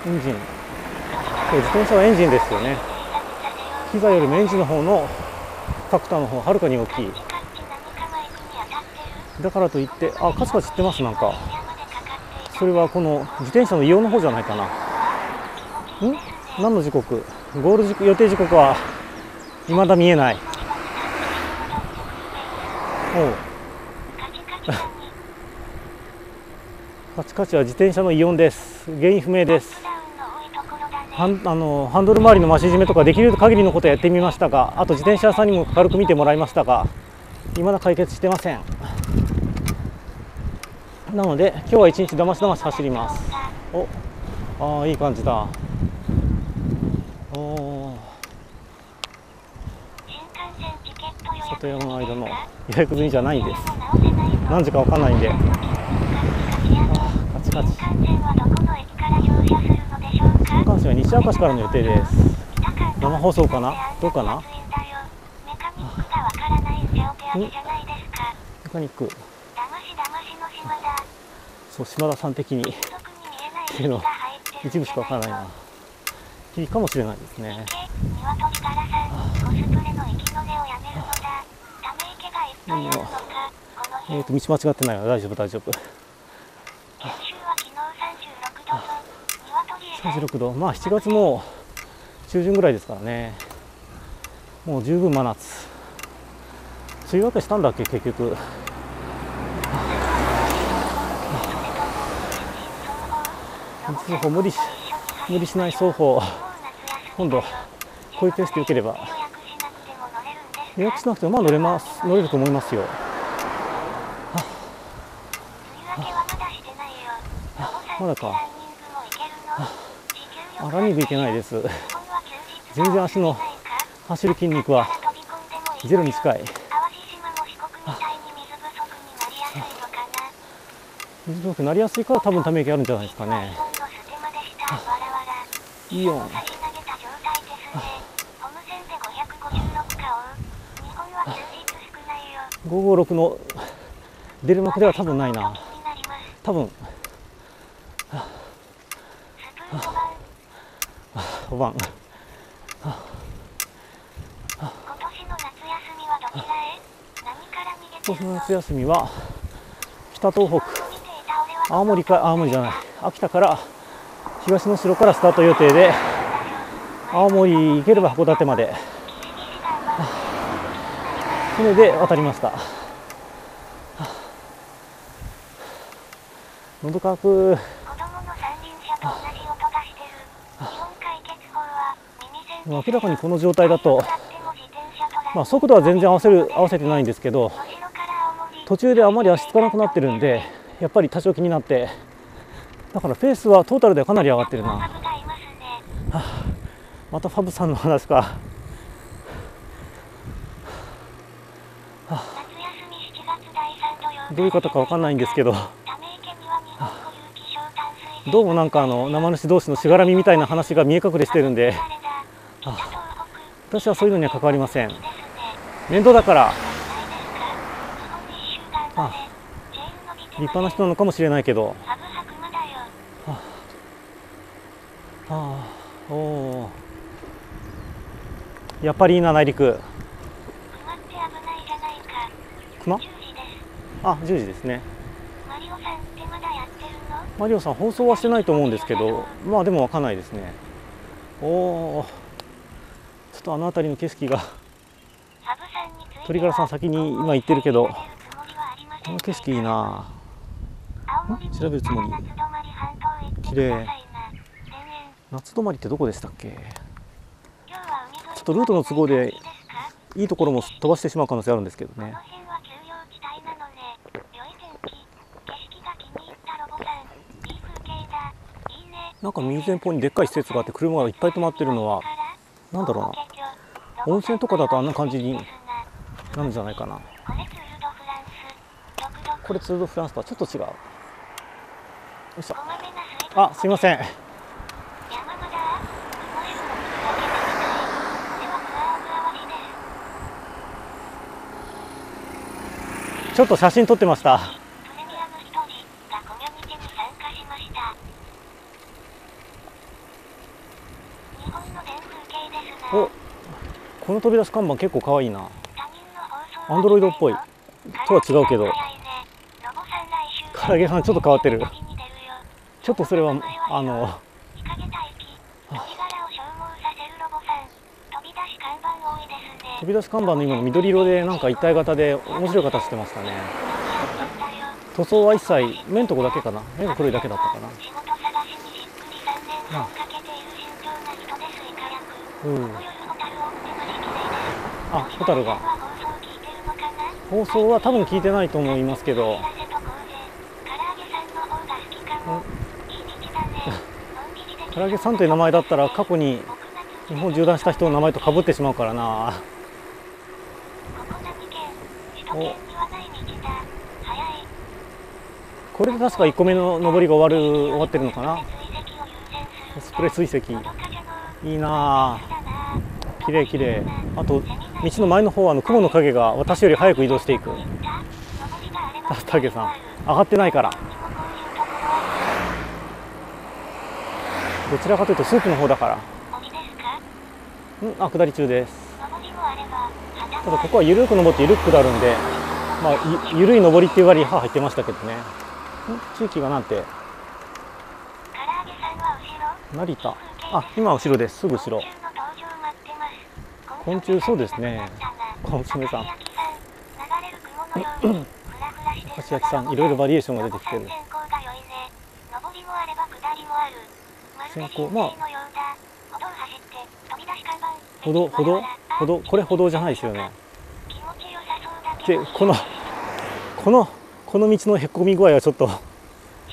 エンジン、自転車はエンジンですよね。機材よりもエンジンの方のタクターの方がはるかに大きい。だからといって、あ、カチカチいってます。なんかそれはこの自転車の異様の方じゃないかな。何の時刻、ゴール時刻、予定時刻は未だ見えない。おうカチカチは自転車の異音です。原因不明です。ハンドル周りの増し締めとかできる限りのことをやってみましたが、あと自転車屋さんにも軽く見てもらいましたが、未だ解決してません。なので今日は一日だましだまし走ります。お、あー、いい感じだ。お、里山の間の予約済みじゃないんです。何時かわかんないんで。カチカチ。新幹線は西明石からの予定です。生放送かな、どうかな。メカニック、そう、島田さん的にっていうの一部しかわからないな。いいかもしれないですね。道間違ってないの、大丈夫大丈夫。36度、まあ7月も中旬ぐらいですからね。もう十分真夏。梅雨明けしたんだっけ、結局。無理しない双方。今度こういうペースでよければ予約しなくてもまあ乗れます、乗れると思いますよ。まだか。ランニングいけないです。全然足の走る筋肉はゼロに近い。水不足になりやすいから多分ため息あるんじゃないですかね。いいよ。556の出る幕では多分ないな。多分おばん。今年の夏休みは北東北、青森か、青森じゃない、秋田から、東の城からスタート予定で、青森行ければ函館まで船で渡りました。のどかく。明らかにこの状態だと、まあ、速度は全然合わせてないんですけど、途中であまり足つかなくなってるんで、やっぱり多少気になって、だからペースはトータルではかなり上がってるな。はあ、またファブさんの話か。はあ、どういう方かわかんないんですけど、どうもなんか生主同士のしがらみみたいな話が見え隠れしてるんで、私はそういうのには関わりません。面倒だから。立派な人なのかもしれないけど。お、やっぱりいいな、内陸。熊？あ、10時ですね。マリオさん放送はしてないと思うんですけど、まあでもわかんないですね。おー、ちょっとあの辺りの景色が、鳥柄さん先に今行ってるけど、この景色いいな。調べるつもり。綺麗。夏泊まりってどこでしたっけ。ちょっとルートの都合でいいところも飛ばしてしまう可能性あるんですけどね。なんか右前方にでっかい施設があって、車がいっぱい止まってるのはなんだろうな。温泉とかだとあんな感じになるんじゃないかな。これツール・ド・フランスとはちょっと違う。よいしょ。あ、すいません。ちょっと写真撮ってました。お、この飛び出し看板結構かわいいな。アンドロイドっぽいとは違うけど、唐揚げさんちょっと変わってる。ちょっとそれは飛び出し看板の今の緑色でなんか一体型で面白い形してましたね。塗装は一切目のとこだけかな、目が黒いだけだったかな。あ、ホタルが放送は多分聞いてないと思いますけど、唐揚げさんという名前だったら過去に日本縦断した人の名前とかぶってしまうからな。これで確か1個目の上りが終わってるのかな。コスプレ水石いいなあ、きれいきれい。あと道の前の方は雲の影が私より早く移動していく。タケさん上がってないから、どちらかというとスープの方だから。あ、下り中です。ただここは緩く登って緩く下るんで、まあ緩い登りっていう割り歯入ってましたけどね。地域がなんて成田、あ、今後ろです、すぐ後ろ。昆虫、そうですね、昆虫さん、おしやきさん、いろいろバリエーションが出てきてる。まあ歩道、これ歩道じゃないですよね。で、この道のへこみ具合はちょっと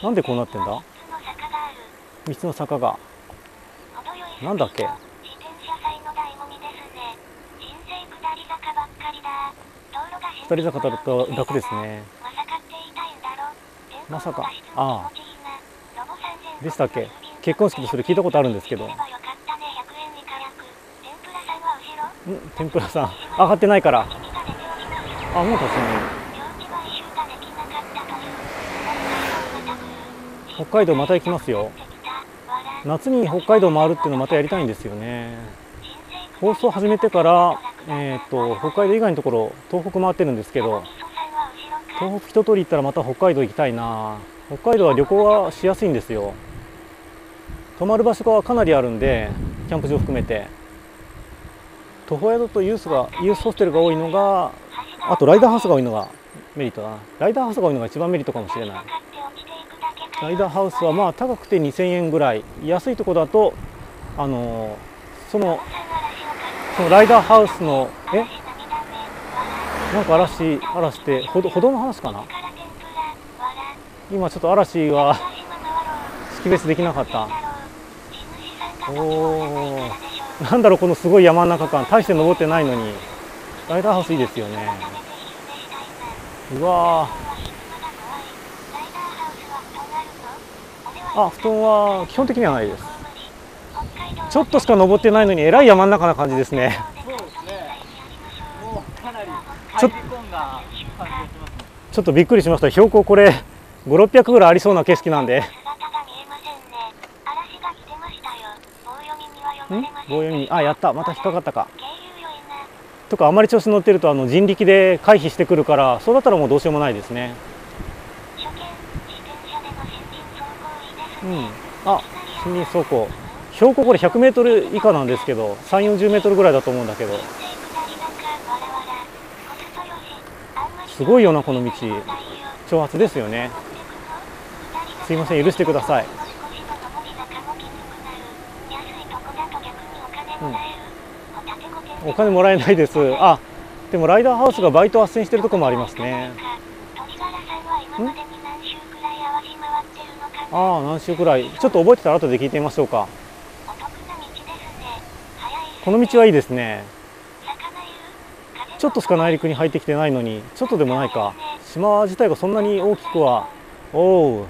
なんでこうなってんだ。道の坂がなんだっけ。下り坂だと楽ですね。まさか、ああでしたっけ。結婚式でそれ聞いたことあるんですけど。天ぷらさん上がってないから、あ、もう確かに北海道また行きますよ。夏に北海道回るっていうのまたやりたいんですよね。放送始めてから、北海道以外のところ東北回ってるんですけど、東北一通り行ったらまた北海道行きたいな。北海道は旅行はしやすいんですよ。泊まる場所がかなりあるんで、キャンプ場含めて徒歩宿とユースホステルが多いのが、あとライダーハウスが多いのがメリットだな。ライダーハウスが多いのが一番メリットかもしれない。ライダーハウスはまあ高くて2000円ぐらい、安いとこだとそのライダーハウスのなんか嵐って歩道の話かな。今ちょっと嵐は識別できなかった。おお、なんだろうこのすごい山の中感、大して登ってないのに。ライダーハウスいいですよね。うわあ、布団は基本的にはないです。ちょっとしか登ってないのにえらい山の中な感じですね。ちょっとびっくりしました。標高これ500、600ぐらいありそうな景色なんで。あ、やった、また引っかかったかとか。あまり調子乗ってると人力で回避してくるから、そうだったらもうどうしようもないですね。あ、森林走行標高これ 100m 以下なんですけど、30、40m ぐらいだと思うんだけど、すごいよなこの道。挑発ですよね。すいません、許してください。お金もらえないです。あ、でもライダーハウスがバイト斡旋してるとこもありますね。ああ、何周くらい、ちょっと覚えてたら後で聞いてみましょうか。この道はいいですね。ちょっとしか内陸に入ってきてないのに、ちょっとでもないか。島自体がそんなに大きくは。おお、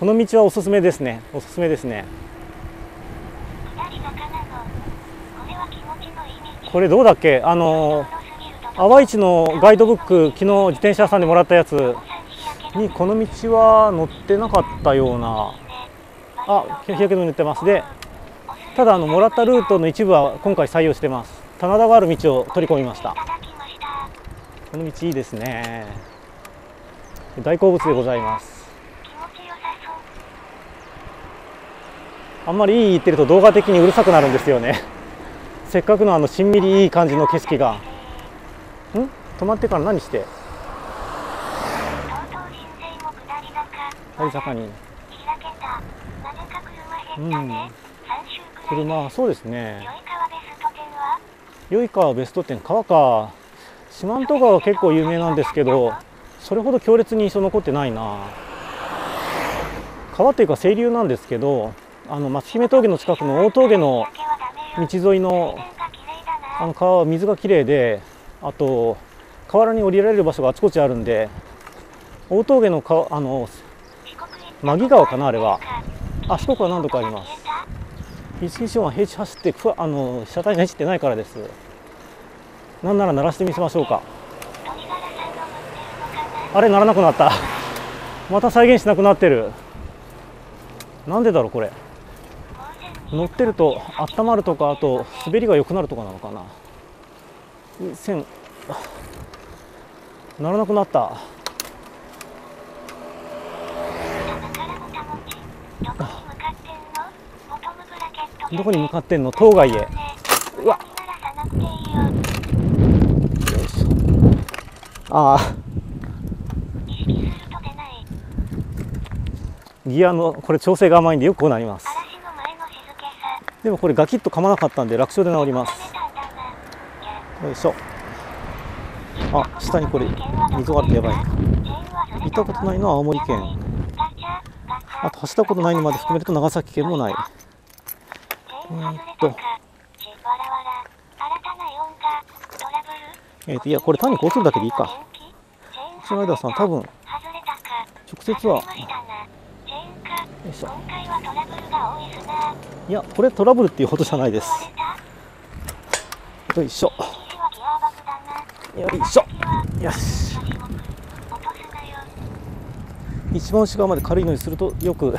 この道はおすすめですね。おすすめですね。これどうだっけ、阿波市のガイドブック、昨日自転車屋さんでもらったやつにこの道は載ってなかったような。あ、日焼け止め塗ってます。で、ただもらったルートの一部は今回採用してます。棚田がある道を取り込みました。この道いいですね。大好物でございます。あんまりいい言ってると動画的にうるさくなるんですよねせっかくのしんみりいい感じの景色が止まってから何して坂に、車、そうですね。良川ベスト店、川か。四万十川は結構有名なんですけど、それほど強烈に印象残ってないな。川というか清流なんですけど、松姫峠の近くの大峠の道沿いの川は水がきれいで、あと河原に降りられる場所があちこちあるんで、大峠の川真木川かな、あれは。あ、四国は何度かあります。PCC は平地走って車体が走ってないからです。なんなら鳴らしてみせましょうか。あれ、鳴らなくなったまた再現しなくなってる。なんでだろうこれ。乗ってると温まるとか、あと滑りが良くなるとかなのかな。線鳴らなくなった。どこに向かってんの？島外へ。うわ。ああ。ギアのこれ調整が甘いんでよくこうなります。でもこれガキッと噛まなかったんで楽勝で直ります。よいしょ。あ、下にこれ溝があるとやばい。行ったことないのは青森県。あと走ったことないのまで含めると長崎県もない。いや、これ単にこうするだけでいいか。その間さん、多分直接は。よいしょ。いや、これトラブルっていうほどじゃないです。よいしょ。よいしょ。よし。一番内側まで軽いのにするとよく。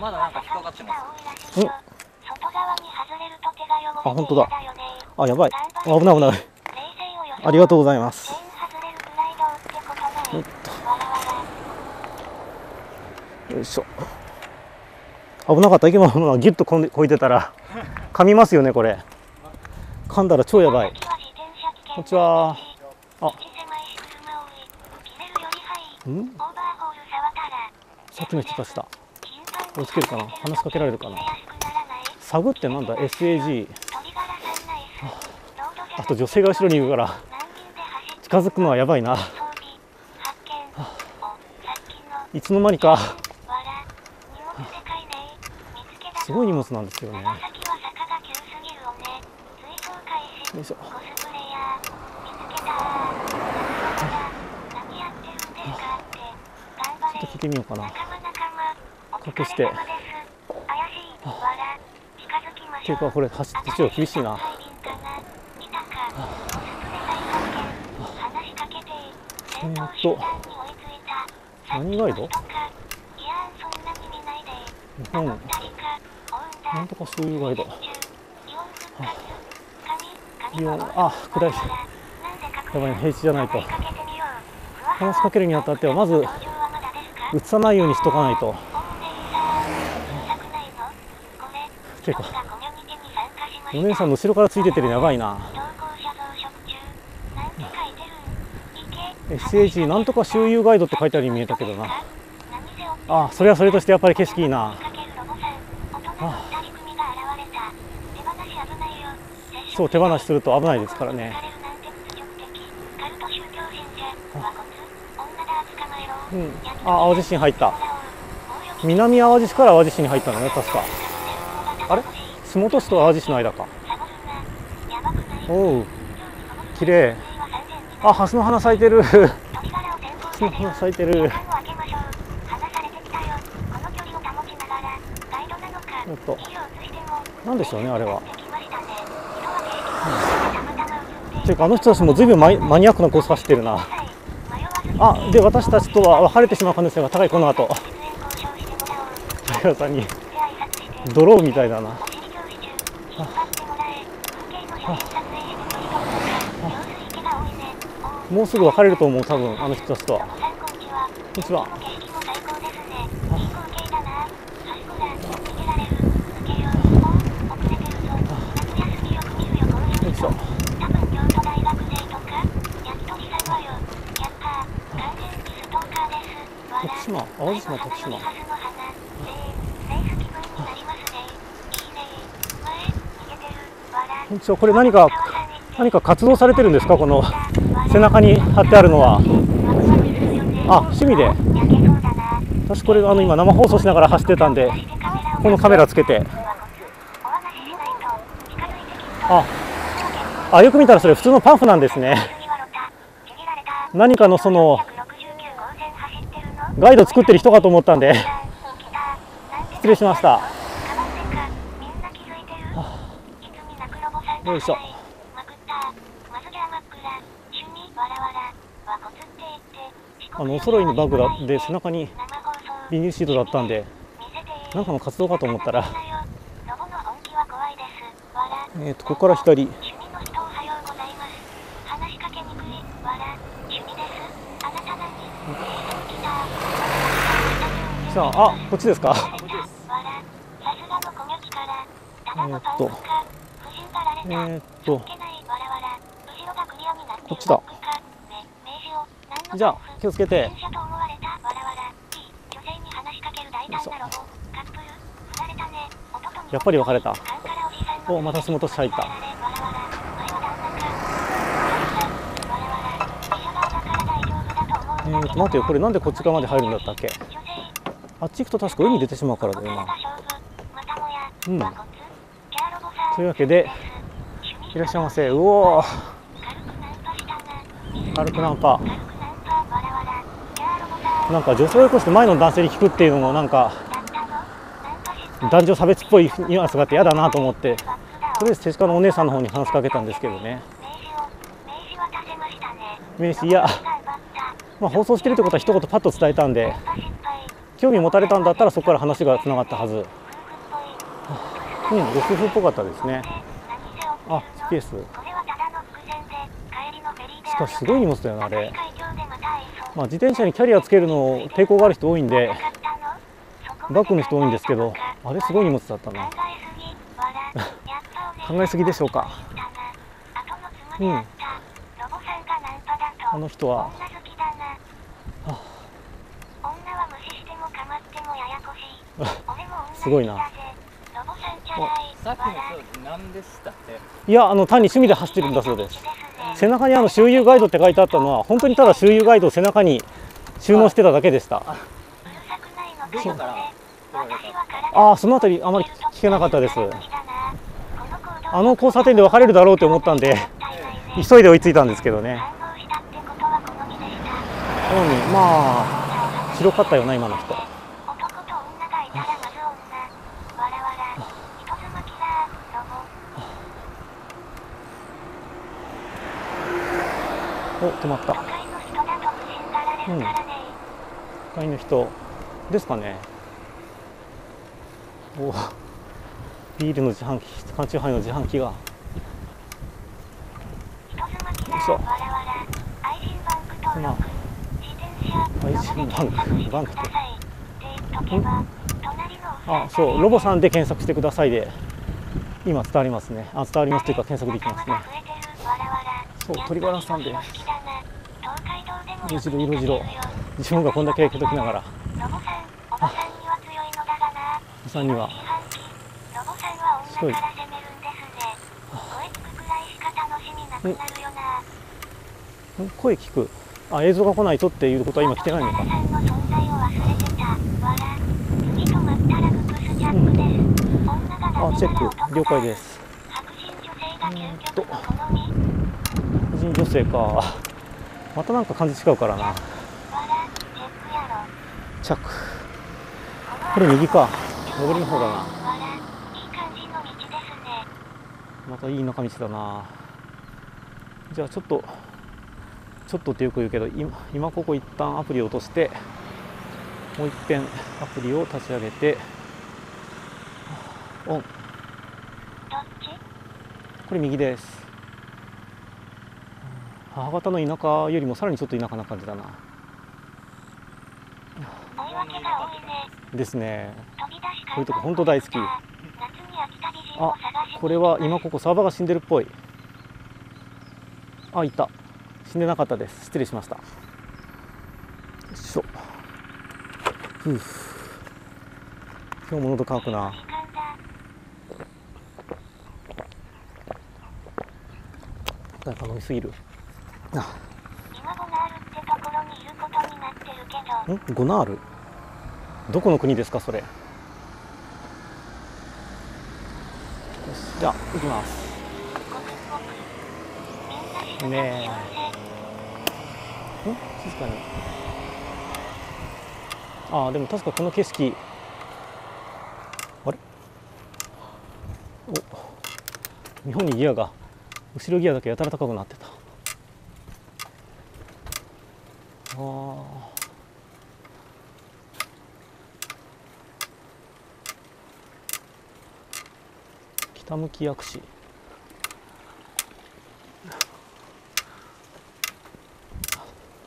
まだなんか引っかかってます。あ、本当だ。あ、やばい。危ない危ない。ありがとうございます。よいしょ。危なかった。今のはギュッとこいてたら噛みますよねこれ。噛んだら超やばい。こんにちは。あ。うん？さっきの人たちだ。追いつけるかな。話しかけられるかな。サグってなんだ。SAG。あと女性が後ろにいるから近づくのはやばいな。いつの間にかすごい荷物なんですよね。よいしょ。ちょっと聞いてみようかな。隠して。ていうかこれ走ってちょっと厳しいな。何ガイド？日本なんとかそういうガイド。あ、暗い。やばい、平地じゃないと。話しかけるにあたってはまず映さないようにしとかないと。ていうかお姉さんの後ろからついててる。やばいな。SAG なんとか周遊ガイドって書いてあるように見えたけどな。ああ、それはそれとしてやっぱり景色いいな。ああ、そう、手放しすると危ないですからね。あ、淡路市に入った。南淡路市から淡路市に入ったんだね確か。あれ、洲本市と淡路市の間か。おう、綺麗。あ、ハスの花咲いてる。ハスの花咲いてる。おっと、なんでしょうねあれは。ていうかあの人たちもずいぶんマニアックなコース走ってるな。あ、で私たちとは別れてしまう可能性が高いこの後。さんにドローみたいだな。もうすぐ分かれると思う、多分あの人たちとは。こんにちは。徳島、淡路島、徳島。こんにちは。これ何か活動されてるんですか、この背中に貼ってあるのは。あ、趣味で。私これ今生放送しながら走ってたんで、このカメラつけて。あ、よく見たらそれ普通のパンフなんですね。何かのそのガイド作ってる人かと思ったんで失礼しました。よいしょ。お揃いのバッグで背中にビニールシートだったんで、なんかの活動かと思ったら、ここから左。じゃあ、こっちですか。こっちだ。じゃあ気をつけて。やっぱり別れた。お、また洲本市入った。待てよ、これなんでこっち側まで入るんだったっけ。あっち行くと確か海に出てしまうからだよな。うん。というわけで、いらっしゃいませ。うおー、軽くナンパ。なんか女装をよこして前の男性に聞くっていうのも、なんか男女差別っぽいニュアンスがあって嫌だなと思って、とりあえず政治家のお姉さんの方に話しかけたんですけどね。名刺、いや、まあ、放送してるってことは一言パッと伝えたんで、興味持たれたんだったらそこから話がつながったはず。うん、ご夫婦っぽかったですね。あ、GPS。しかしすごい荷物だよなあれ。まあ、自転車にキャリアつけるの抵抗がある人多いんで、バッグの人多いんですけど、あれすごい荷物だったな。考えすぎでしょうか。うん。あの人は。すごいな。いや、単に趣味で走ってるんだそうです。背中に周遊ガイドって書いてあったのは、本当にただ周遊ガイドを背中に収納してただけでした。あ、そのあたりあまり聞けなかったです。あの交差点で別れるだろうと思ったんで、急いで追いついたんですけどね。まあ白かったよな今の人。お、止まった。うん、都会の人ですかね。お、ビールの自販機、缶チューハイの自販機が。よいしょ。今愛知バンクって。あ、そう、ロボさんで検索してくださいで今伝わりますね。伝わりますというか検索できますね。そう、鶏ガラさんで色白色白、自分がこんだけ焼きときながら。おばさんにはすごい。声聞く。あ、映像が来ないとっていうことは今来てないのか。うん、あ、チェック、了解です。女性か。またなんか感じ違うからな。チャック。これ右か。上りの方だな。またいい中道だな。じゃあちょっとってよく言うけど、今ここ一旦アプリを落として、もう一遍アプリを立ち上げて、オン。これ右です。博多の田舎よりもさらにちょっと田舎な感じだな。声分けが多いね。ですね。こういうとこ本当大好き。あ、これは今ここサーバーが死んでるっぽい。あ、いた。死んでなかったです。失礼しました。よいしょ。ふう。今日も喉乾くな。なんか飲みすぎる。あ。今ゴナールってところにいることになってるけど。ん？ゴナール？どこの国ですかそれ？じゃあ行きます。ねえ。静かに。ああ、でも確かこの景色。あれ？お、日本にギアが後ろギアだけやたら高くなってた。ああ。北向き薬師。鳥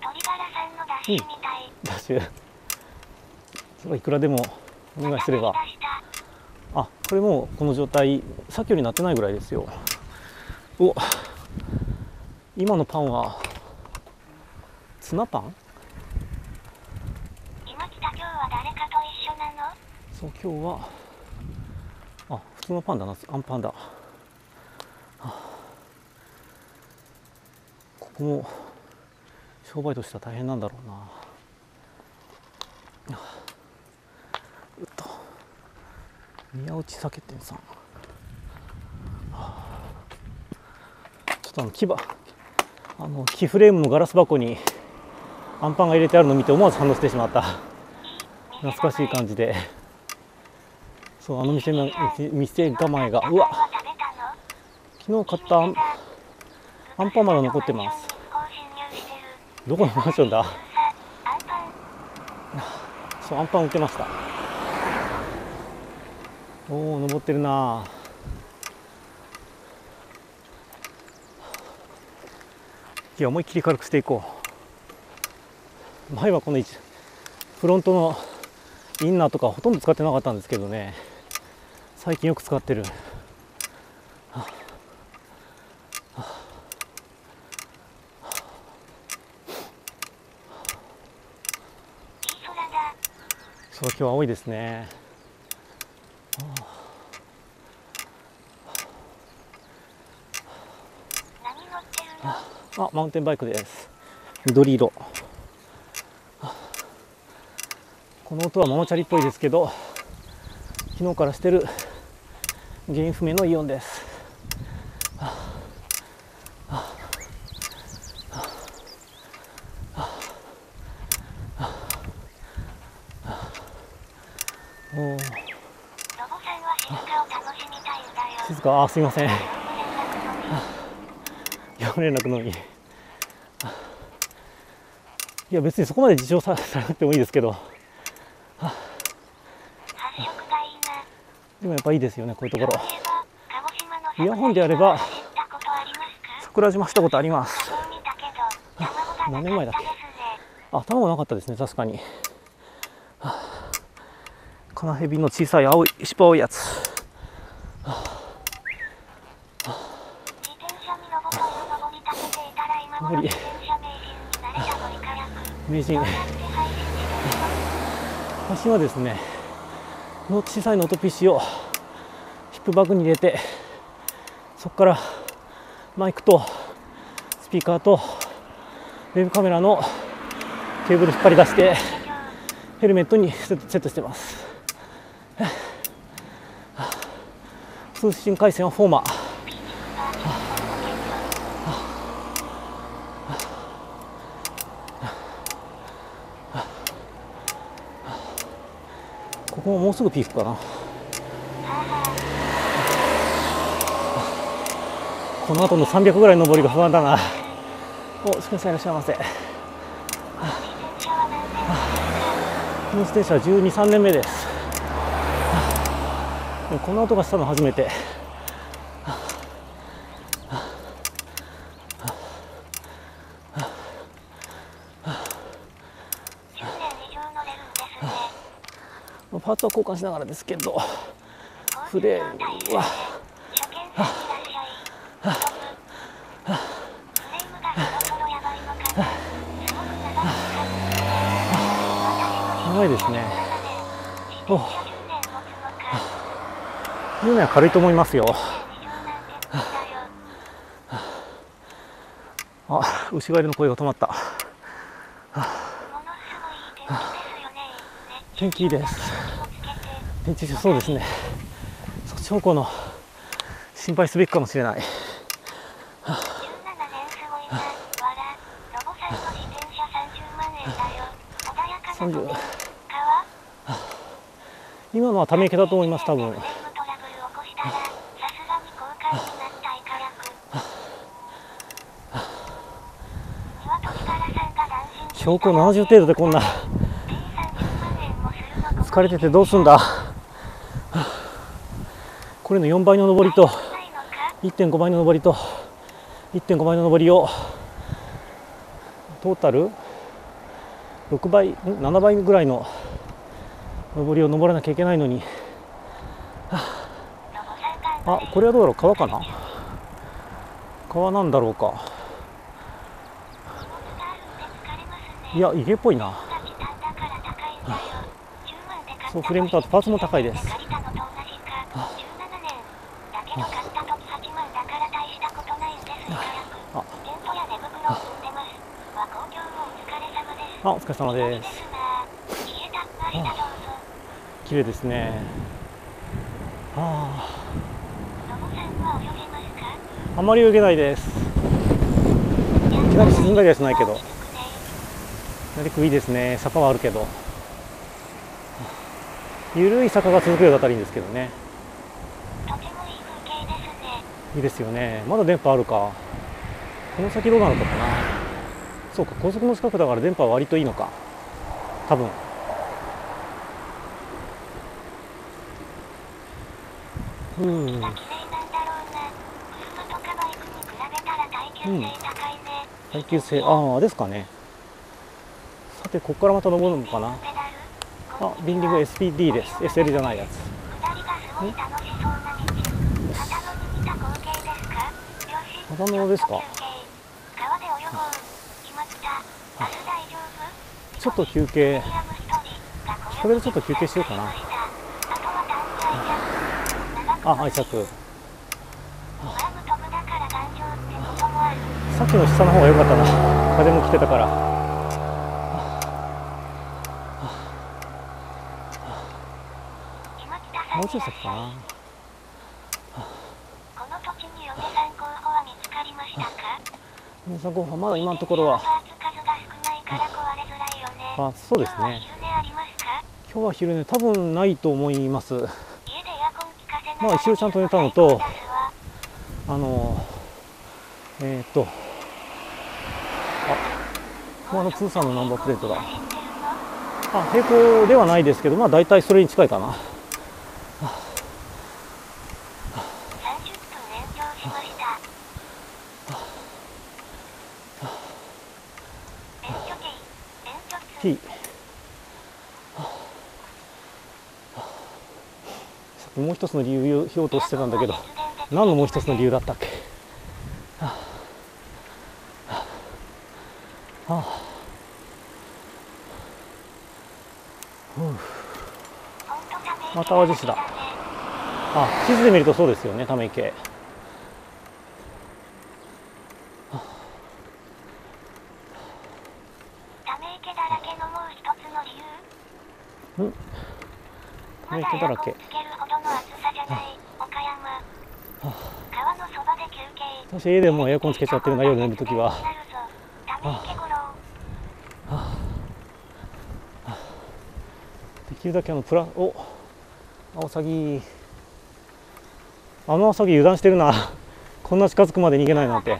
柄さんの出汁みたい。出汁。それいくらでもお願いすれば。あ、これもうこの状態、さっきよりなってないぐらいですよ。お、今のパンはツナパン？今来た今日は誰かと一緒なの？そう今日は。普通のパンだな、アンパンだ。はあ、ここも商売としては大変なんだろうな。はあ、うっと宮内酒店さん、はあ、ちょっと木フレームのガラス箱にアンパンが入れてあるのを見て思わず反応してしまった。懐かしい感じで、そう、あの店構えが、うわ、昨日買ったアンパンまだ残ってます。どこのマンションだ。そう、アンパン売ってました。おお、登ってるな。いや、思いっきり軽くしていこう。前はこのフロントのインナーとかほとんど使ってなかったんですけどね、最近よく使ってる。はあはあはあ、いい空だ。そう、今日は青いですね。はあはあ、何乗ってるの？あ、マウンテンバイクです。緑色。この音はママチャリっぽいですけど、昨日からしてる原因不明のイオンです。静か、あ、すいません。業務連絡のみ。いや、別にそこまで自称されなくてもいいですけど、でもやっぱいいですよね、こういうところ。イヤホンであれば桜島したことあります。何年前だっけ。あ、卵なかったですね、確かに。カナヘビの小さい青い尻尾青いやつ。名人。私はですね、小さいノート PC をヒップバッグに入れて、そこからマイクとスピーカーとウェブカメラのケーブル引っ張り出してヘルメットにセットしてます。通信回線はフォーマー。もうすぐピークかな。この後の300ぐらいの上りが不安だな。お、すみません、いらっしゃいませ。この自転車は12、3年目です。でもこの音がしたの初めて。パーツは交換しながらですけど、フレームはやばいですね。今は軽いと思いますよ。あ、牛ガエルの声が止まった。天気いいです。天気そうですね。そっち方向の心配すべきかもしれない。今のはため池だと思います、多分。標高70程度でこんな疲れててどうすんだ。これの4倍の上りと 1.5 倍の上りと 1.5 倍の上りをトータル6倍7倍ぐらいの上りを登らなきゃいけないのに、あ、これはどうだろう、川かな、川なんだろうか。いや、池っぽいな。そう、フレームとあとパーツも高いです。あ、お疲れ様です。綺麗ですね。あまり泳げないです。いきなり沈んだりはしないけど、いいですね。坂はあるけど、緩い坂が続くようだったらいいんですけどね。とてもいい風景ですね。いいですよね。まだ電波あるか。この先どうなるのかな。そうか、高速の近くだから電波は割といいのか、多分。耐久性、ああですかね。で、ここからまた登るのかな。あ、ビンディング SPD です。 SL じゃないやつ。片野ですか。ちょっと休憩、それでちょっと休憩しようかな。あ、愛着。さっきの下の方が良かったな、風も来てたから。もうちょっと先かな。嫁さん候補はまだ今のところは、あ、そうですね。今日は昼寝多分ないと思います。まあ一応ちゃんと寝たのと、通算のナンバープレートだ。あ、平行ではないですけど、まあ大体それに近いかな。T、もう一つの理由を言おうとしてたんだけど、何のもう一つの理由だったっけ。また淡路市だ。あ、地図で見るとそうですよね、ため池。だらけ。私家でもうエアコンつけちゃってるな、夜寝るときは。できるだけお、アオサギ、あのアオサギ油断してるな。こんな近づくまで逃げないなんて。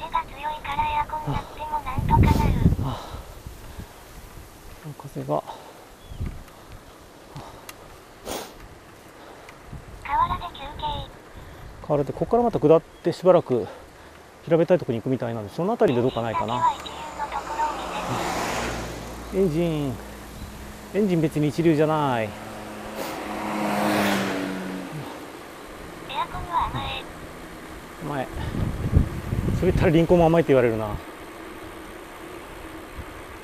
風が。あれでここからまた下ってしばらく平べったいところに行くみたいなんで、その辺りでどうかないかな。エンジン別に一流じゃない。前。それ言ったら輪行も甘いって言われるな。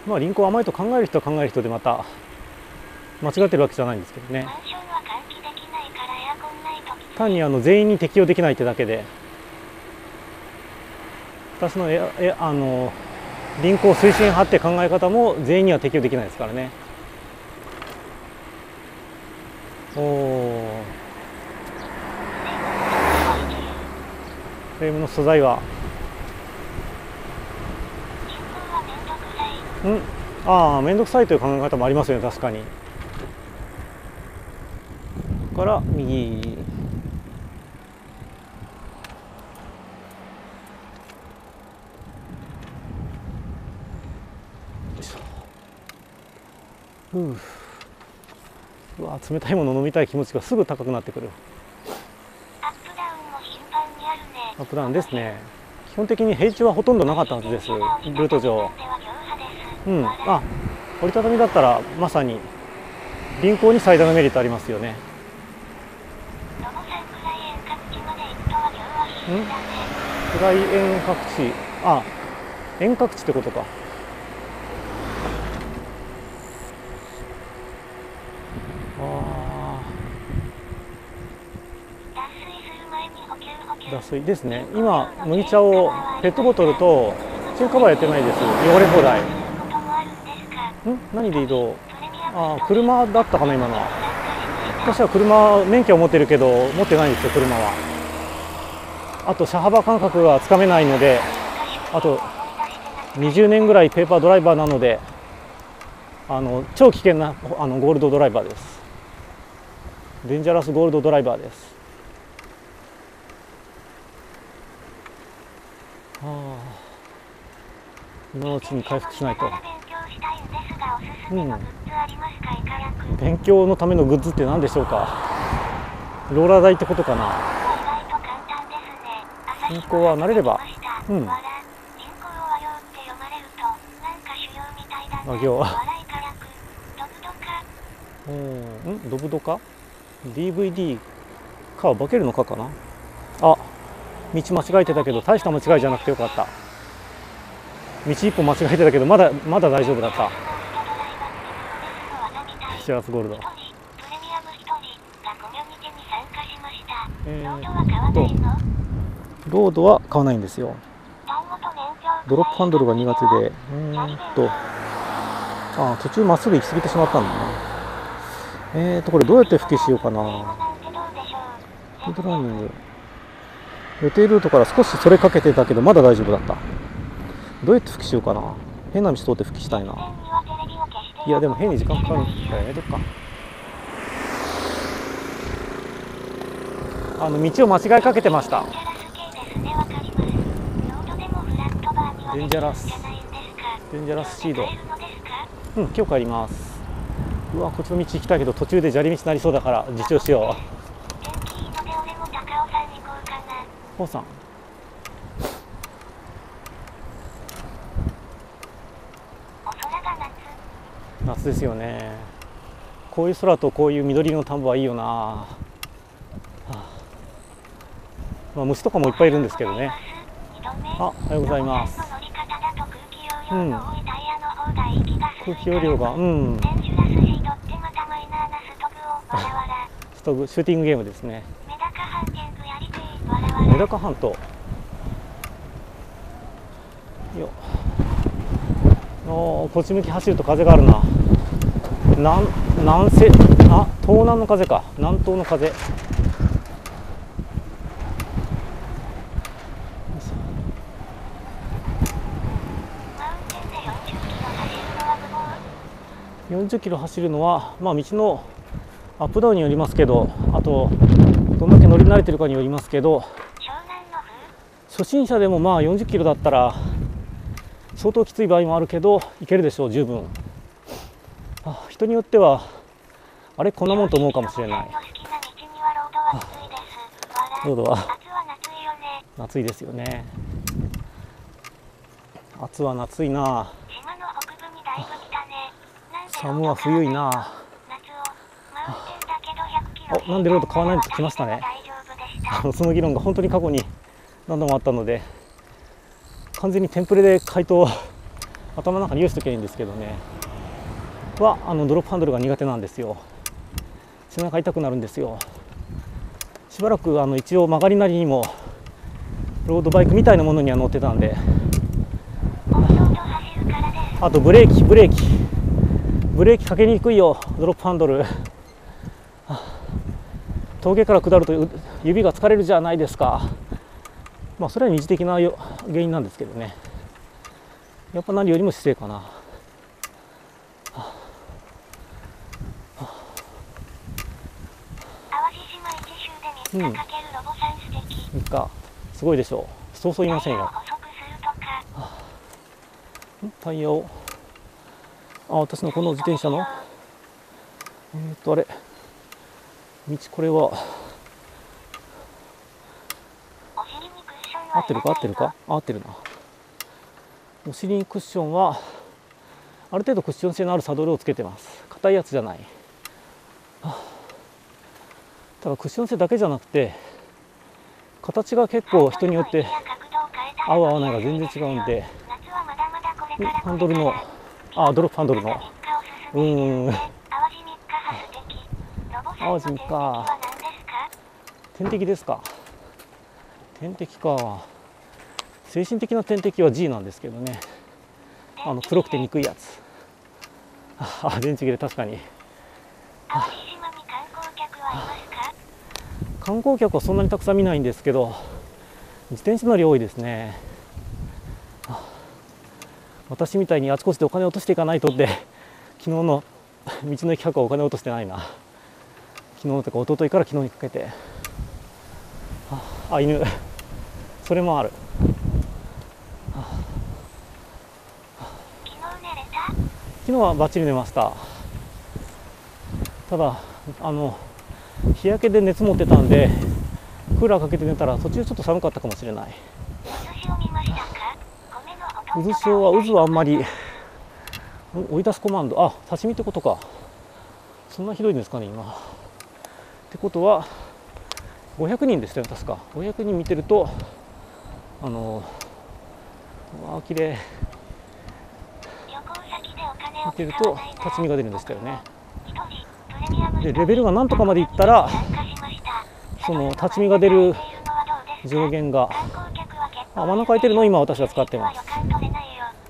まあ輪行甘いと考える人は考える人でまた間違ってるわけじゃないんですけどね。単に全員に適用できないってだけで、私の輪行推進派って考え方も全員には適用できないですからね。おお。フレームの素材は。ああ、面倒くさいという考え方もありますよね、確かに。から右。うわ、冷たいもの飲みたい気持ちがすぐ高くなってくる。アップダウンも頻繁にあるね。アップダウンですね。基本的に平地はほとんどなかったはずです、ルート上。うん、あ、折りたたみだったらまさに輪行に最大のメリットありますよね。くらい遠隔地、あ、遠隔地ってことか。脱水ですね。今麦茶をペットボトルと中華バーやってないです。汚れ放題。何で移動。ああ、車だったかな今のは。私は車免許は持ってるけど持ってないんですよ車は。あと車幅感覚がつかめないので、あと20年ぐらいペーパードライバーなので、超危険なゴールドドライバーです。デンジャラスゴールドドライバーです。ああ、今のうちに回復しないと。勉強のためのグッズって何でしょうか。ローラー台ってことかな。銀行は慣れれば。うん。和行。うん、ドブドカ ？DVD か化けるのかかな。あ。道間違えてたけど大した間違いじゃなくてよかった。道一本間違えてたけどまだ大丈夫だった。シラスゴールド。ロードは買わないんですよ。ドロップハンドルが苦手で、あ、途中まっすぐ行き過ぎてしまったんだな。これどうやって復帰しようかな。フードランニング予定ルートから少しそれかけてたけどまだ大丈夫だった。どうやって復帰しようかな。変な道通って復帰したいな。いやでも変に時間かかるからやめとくか。道を間違いかけてました。デンジャラスシード。うん、今日帰ります。うわ、こっちの道行きたいけど途中で砂利道になりそうだから自重しよう。おさん、夏ですよね。こういう空とこういう緑の田んぼはいいよな。はあ、まあ、虫とかもいっぱいいるんですけどね。あ、おはようございます。うん、空気容量が、うん、ストグシューティングゲームですね。メダカ半島よ。お、こっち向き走ると風があるな。南西、あ、東南の風か。南東の風。40キロ走るのはまあ道のアップダウンによりますけど、あとどんだけ乗り慣れてるかによりますけど、初心者でもまあ40キロだったら相当きつい場合もあるけどいけるでしょう、十分。あ、人によってはあれこんなもんと思うかもしれない。ロードは夏いですよね。夏は夏いな。寒は冬いな。お、なんでロード買わないのと来ましたね。その議論が本当に過去に何度もあったので、完全にテンプレで回答を頭の中に用意しときゃいいんですけどね、ドロップハンドルが苦手なんですよ。背中痛くなるんですよ。しばらく一応曲がりなりにもロードバイクみたいなものには乗ってたんで、あとブレーキかけにくいよ、ドロップハンドル。峠から下ると指が疲れるじゃないですか。まあそれは二次的な原因なんですけどね、やっぱ何よりも姿勢かな。うん、すごいでしょう。そうそういませんよ。タイヤを、私のこの自転車のあれ道、これは合ってるか合ってるな。お尻にクッションはある程度クッション性のあるサドルをつけてます。硬いやつじゃない。ただクッション性だけじゃなくて、形が結構人によって合う合わないが全然違うんで、ハンドルのドロップハンドルの淡路3日点滴ですか。点滴か。精神的な点滴は G なんですけどね、黒くて憎いやつ。電池切れ、確かに。観光客はそんなにたくさん見ないんですけど、自転車乗り多いですね。私みたいにあちこちでお金を落としていかないとって、昨日の道の駅博はお金を落としてないな。昨日とか一昨日から昨日にかけて。犬、それもある。昨日はバッチリ寝ました。ただ日焼けで熱持ってたんで、クーラーかけて寝たら途中ちょっと寒かったかもしれない。渦潮は、渦はあんまり追い出すコマンド、刺身ってことか。そんなひどいんですかね今。ってことは500人でしたよ確か。500人見てると綺麗。見てると立ち見が出るんでしたよね。でレベルが何とかまでいったら、その立ち見が出る上限が、真ん中空いてるのを今私は使ってます。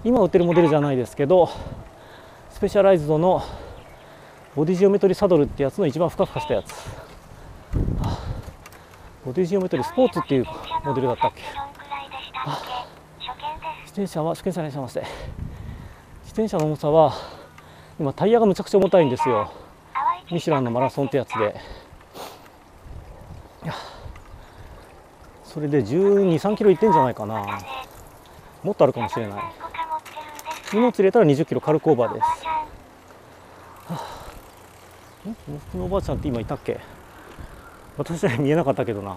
今売ってるモデルじゃないですけど、スペシャライズドのボディジオメトリサドルってやつの一番ふかふかしたやつ。ボディジオメトリスポーツっていうモデルだったっけ。自転車は初見さんいらっしゃいませ。自転車の重さは今タイヤがむちゃくちゃ重たいんですよ。ミシュランのマラソンってやつで、それで12、13キロいってんじゃないかな。もっとあるかもしれない。荷物入れたら20キロ軽くオーバーです。僕のおばあちゃんって今いたっけ。私は見えなかったけどな。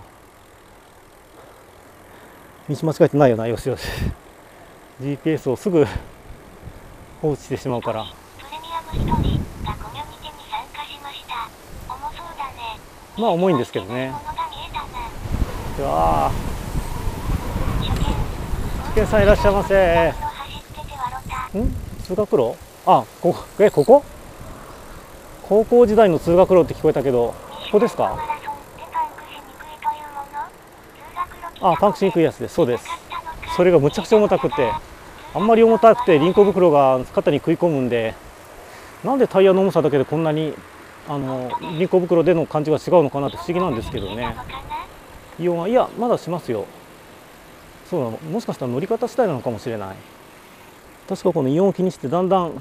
道間違えてないよな。よしよし。 GPS をすぐ放置してしまうから。まあ重いんですけどね。いや、初見さんいらっしゃいませ。通学路、ここ高校時代の通学路って聞こえたけど、ここですか。パンクしにくいやつです。そうです。それがむちゃくちゃ重たくて、あんまり重たくて輪行袋が肩に食い込むんで、なんでタイヤの重さだけでこんなに輪行袋での感じが違うのかなって不思議なんですけどね。異音は、いやまだしますよ。そうなの。もしかしたら乗り方次第なのかもしれない。確かこの異音を気にしてだんだん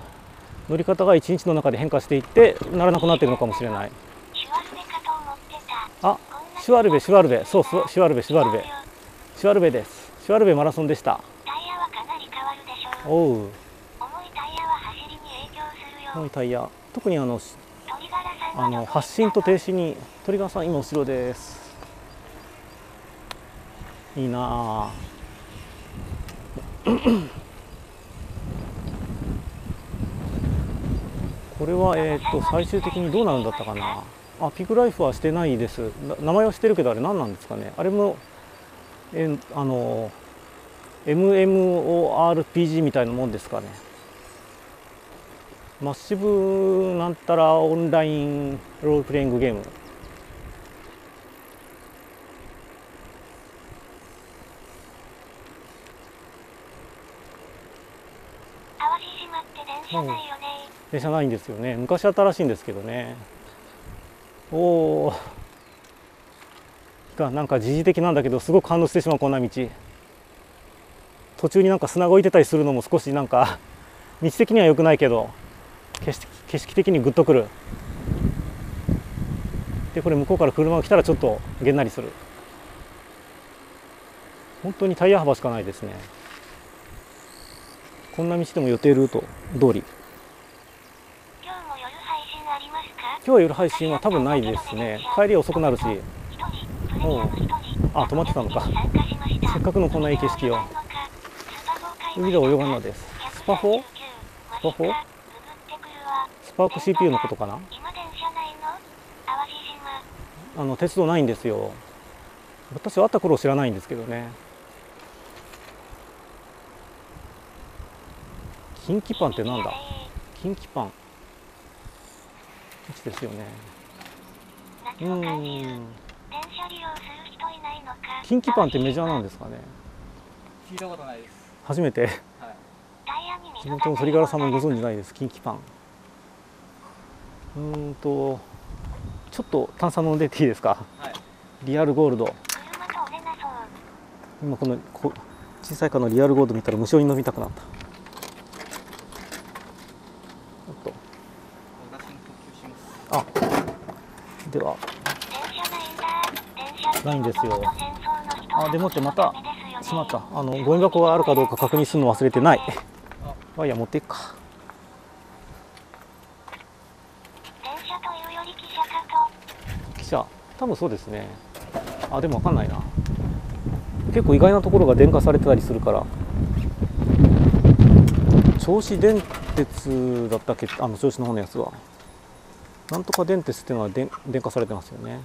乗り方が1日の中で変化していってならなくなっているのかもしれない。シュワルベ、そうそう、シュワルベです。シュワルベマラソンでした。重いタイヤ、特に発進と停止に。トリガーさん今後ろです。いいなぁ。これは最終的にどうなるんだったかな。ピグライフはしてないです。名前はしてるけど、あれ何なんですかね。あれも MMORPG みたいなもんですかね。マッシブなんたらオンラインロールプレイングゲーム。淡路島って電車ないよね。電車ないんですよね。昔あったらしいんですけどね。おお。なんか時事的なんだけどすごく感動してしまうこんな道。途中になんか砂が浮いてたりするのも少しなんか道的には良くないけど景色的にグッとくる。でこれ向こうから車が来たらちょっとげんなりする。本当にタイヤ幅しかないですね。こんな道でも予定ルート通り。今日も夜配信ありますか？今日は夜配信は多分ないですね。帰り遅くなるし。おう、あ、止まってたのか。せっかくのこんないい景色を。海で泳がんのです。スパフォスパーク CPU のことかな。鉄道ないんですよ。私はあった頃知らないんですけどね。キンキパンってなんだ。キンキパンですよね。キンキパンってメジャーなんですかね。聞いたことないです。初めて。地元の鳥柄さんもご存じないです。キンキパン。ちょっと炭酸飲んでていいですか。はい、リアルゴールド。今この小さいかのリアルゴールド見たら無性に飲みたくなった。おっと。あ。では。ないんですよ。あ、でもってまた。しまった。ゴミ箱があるかどうか確認するの忘れてない。ワイヤー持っていくか。電車というより汽車かと。汽車、多分そうですね。あ、でもわかんないな。結構意外なところが電化されてたりするから。銚子電鉄だったっけ、銚子の方のやつは。なんとか電鉄っていうのは電化されてますよね。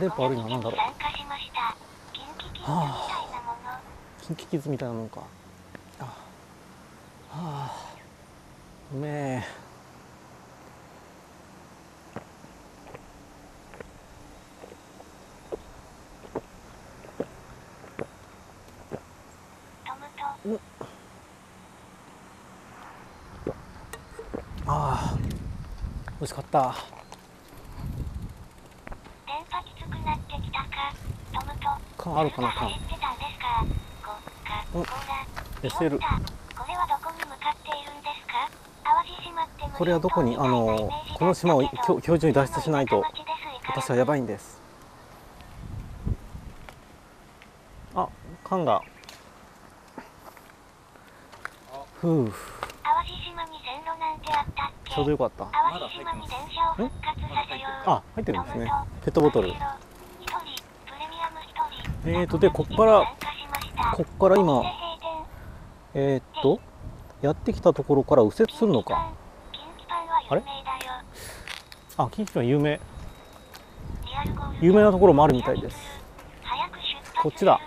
電波悪いのは何だろう。近畿傷みたいなもんか。ああ、うめえ。ああ、美味しかった。缶あるかな。缶 SL。 これはどこに、この島を今日中に脱出しないと私はやばいんです。あ、缶がふうちょうどよかった。あ、入ってるんですね。ペットボトル。でこっから今やってきたところから右折するのか。あれ、あ、近畿パン有名なところもあるみたいです。こっちだ。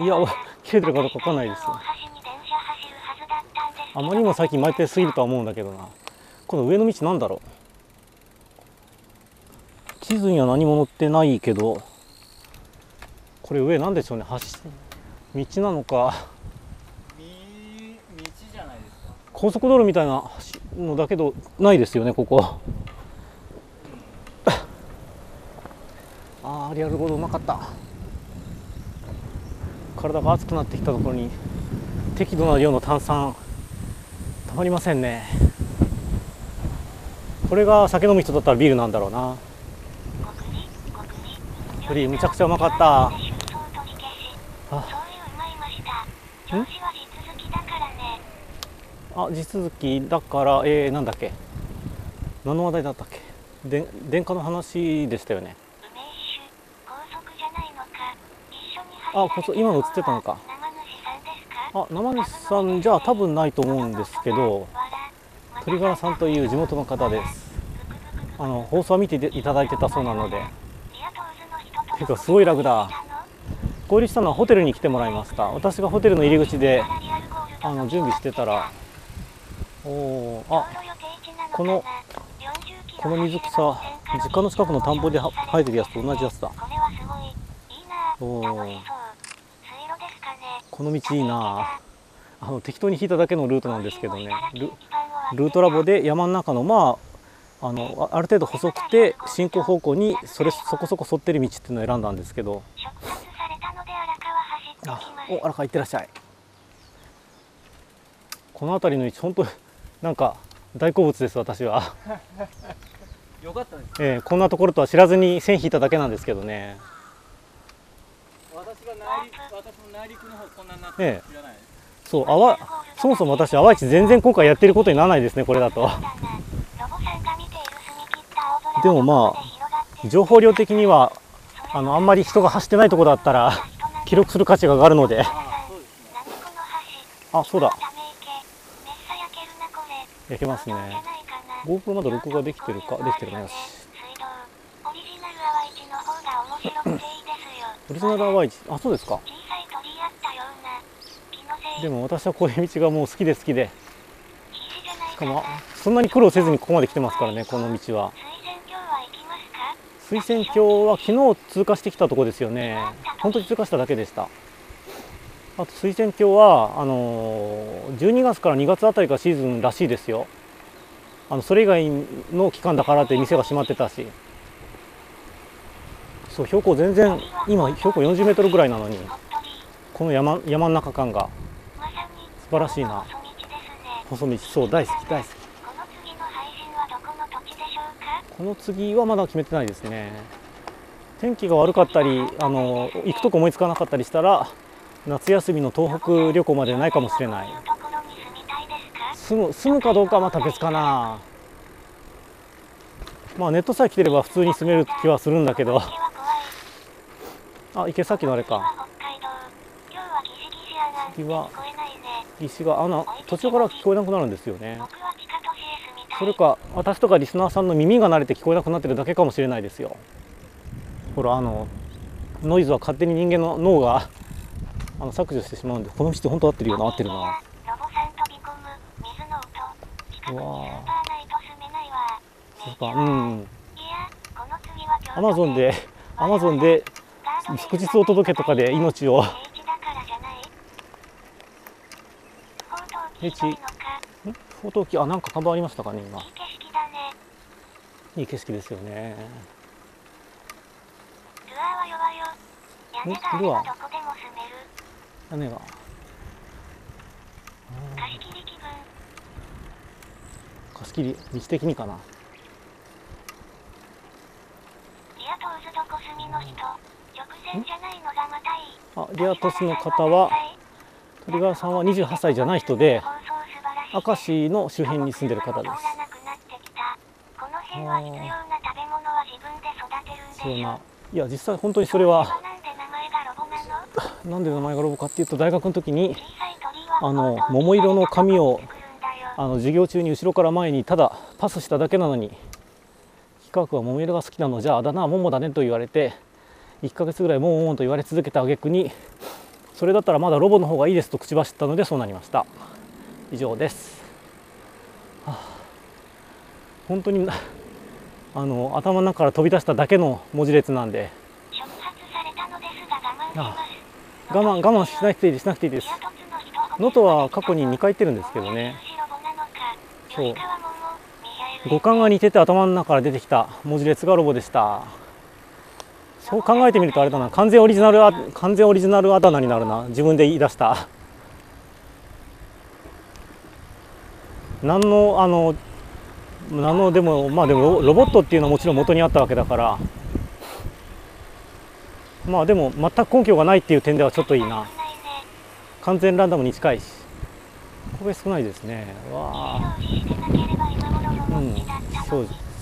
いや、切れてるかどうかわかんないです。あまりにも最近毎回過ぎるとは思うんだけどな。この上の道なんだろう。地図には何も載ってないけど、これ上なんでしょうね。道なのか。道じゃないですか。高速道路みたいなのだけどないですよね、ここ。ああ、リアルゴールドうまかった。体が熱くなってきたところに適度な量の炭酸たまりませんね。これが酒飲む人だったらビールなんだろうな。むちゃくちゃうまかった。あ、地続きだから、なんだっけ、何の話題だったっけ。電化の話でしたよね。あ、今の映ってたのか。あ、生主さんじゃ多分ないと思うんですけど、鳥柄さんという地元の方です。放送は見ていただいてたそうなので。てかすごい楽だ。合流したのはホテルに来てもらいました。私がホテルの入り口で準備してたら、この水草、実家の近くの田んぼで生えてるやつと同じやつだ。この道いいな。適当に引いただけのルートなんですけどね。ルートラボで山の中の、ある程度細くて進行方向にそこそこ沿ってる道っていうのを選んだんですけど。荒川行ってらっしゃい。この辺りの道本当なんか大好物です私は。よかったです。こんなところとは知らずに線引いただけなんですけどね。私も内陸の方こんなになってるの知らない。そう、そもそも私淡いち全然今回やってることにならないですねこれだと。でもまあ情報量的にはあんまり人が走ってないところだったら記録する価値が上がるので。あ、そうだ。焼けますね。 GoPro まだ録画できてるか。できてるね。よし。オリジナルアワイチ。あ、そうですか。でも私はこういう道がもう好きで、しかもそんなに苦労せずにここまで来てますからね。この道は水仙橋は昨日通過してきたとこですよね。本当に通過しただけでした。あと水仙橋は12月から2月あたりがシーズンらしいですよ。それ以外の期間だからって店が閉まってたし。そう、標高全然今標高40メートルぐらいなのにこの山の中感が素晴らしいな。細道、そう大好き大好き。この次はまだ決めてないですね。天気が悪かったり行くとこ思いつかなかったりしたら夏休みの東北旅行までないかもしれない。住むかどうかはまた別かな。まあネットさえ来てれば普通に住める気はするんだけど。あ、池崎のあれか。次は石が途中から聞こえなくなるんですよね。それか私とかリスナーさんの耳が慣れて聞こえなくなってるだけかもしれないですよ。ほらノイズは勝手に人間の脳が削除してしまうんで。この道本当合ってるよな。合ってるな。うわそうか。うん。アマゾンで祝日を届けとかで命を。放蕩機、なんか看板ありましたかね今。いい景色ですよね。ルアー。屋根が。貸し切り、道的にかな。リアトスの方は鳥川さんは28歳じゃない人で明石の周辺に住んでる方です。いや実際本当にそれはなんで名前がロボかっていうと大学の時に桃色の紙を授業中に後ろから前にただパスしただけなのに企画は桃色が好きなのじゃあだな桃だねと言われて1ヶ月ぐらいモンモンと言われ続けた挙句にそれだったらまだロボの方がいいですと口走ったのでそうなりました。以上です。本当に頭の中から飛び出しただけの文字列なんで。我慢しなくていいです。能登は過去に2回行ってるんですけどね。そう。五感が似てて頭の中から出てきた文字列がロボでした。そう考えてみるとあれだな。完全オリジナルあだ名になるな。自分で言い出した。でもまあでもロボットっていうのはもちろん元にあったわけだからまあでも全く根拠がないっていう点ではちょっといいな。完全ランダムに近いしこれ少ないですね。わあ、うん、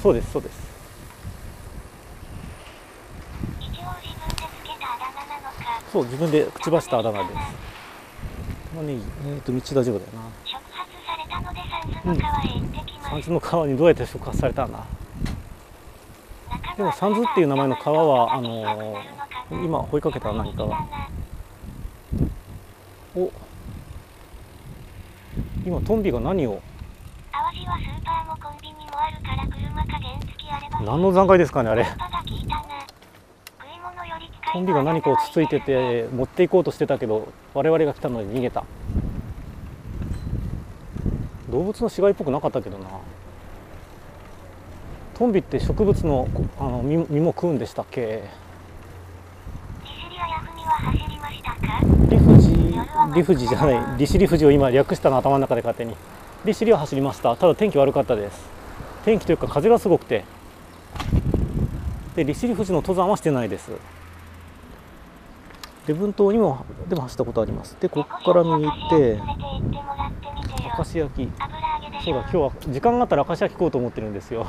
そうです。そう、自分でくちばしたあだ名です。何、道大丈夫だよな。触発されたので三途の川へ行ってきます。三途の川にどうやって触発されたんだ。でも三途っていう名前の川は今追いかけた何かは。お、今トンビが何を。淡路はスーパーもコンビニもあるから車か原付きあれば。何の残骸ですかねあれ。トンビが何かをつついてて持っていこうとしてたけど我々が来たので逃げた。動物の死骸っぽくなかったけどな。トンビって植物の、実も食うんでしたっけ。リフジじゃない、利尻富士を今略したの頭の中で勝手に。利尻は走りました。ただ天気悪かったです。天気というか風がすごくて。で、利尻富士の登山はしてないです。礼文島にもでも走ったことあります。で、ここから右行って明石焼き。そうだ、今日は時間があったら明石焼き行こうと思ってるんですよ。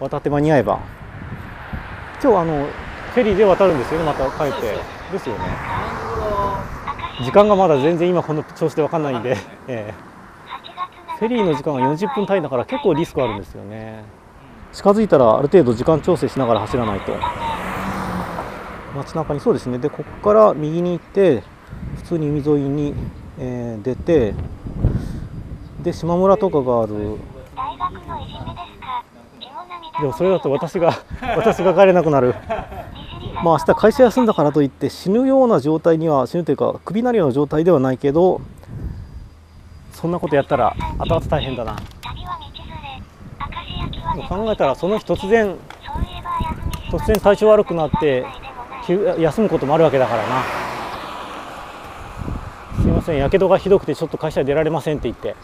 渡って間に合えば。今日フェリーで渡るんですよね。また帰ってですよね。時間がまだ全然今この調子で分かんないんでフェリーの時間が40分単位だから結構リスクあるんですよね。近づいたらある程度時間調整しながら走らないと。街中にそうですね。でここから右に行って普通に海沿いに、出てで島村とかがある。でもそれだと私が帰れなくなる。まあ明日会社休んだからといって死ぬような状態には、死ぬというかクビになるような状態ではないけど、そんなことやったら後々大変だな。考えたらその日突然体調悪くなって休むこともあるわけだからな。すいません、やけどがひどくてちょっと会社に出られませんって言って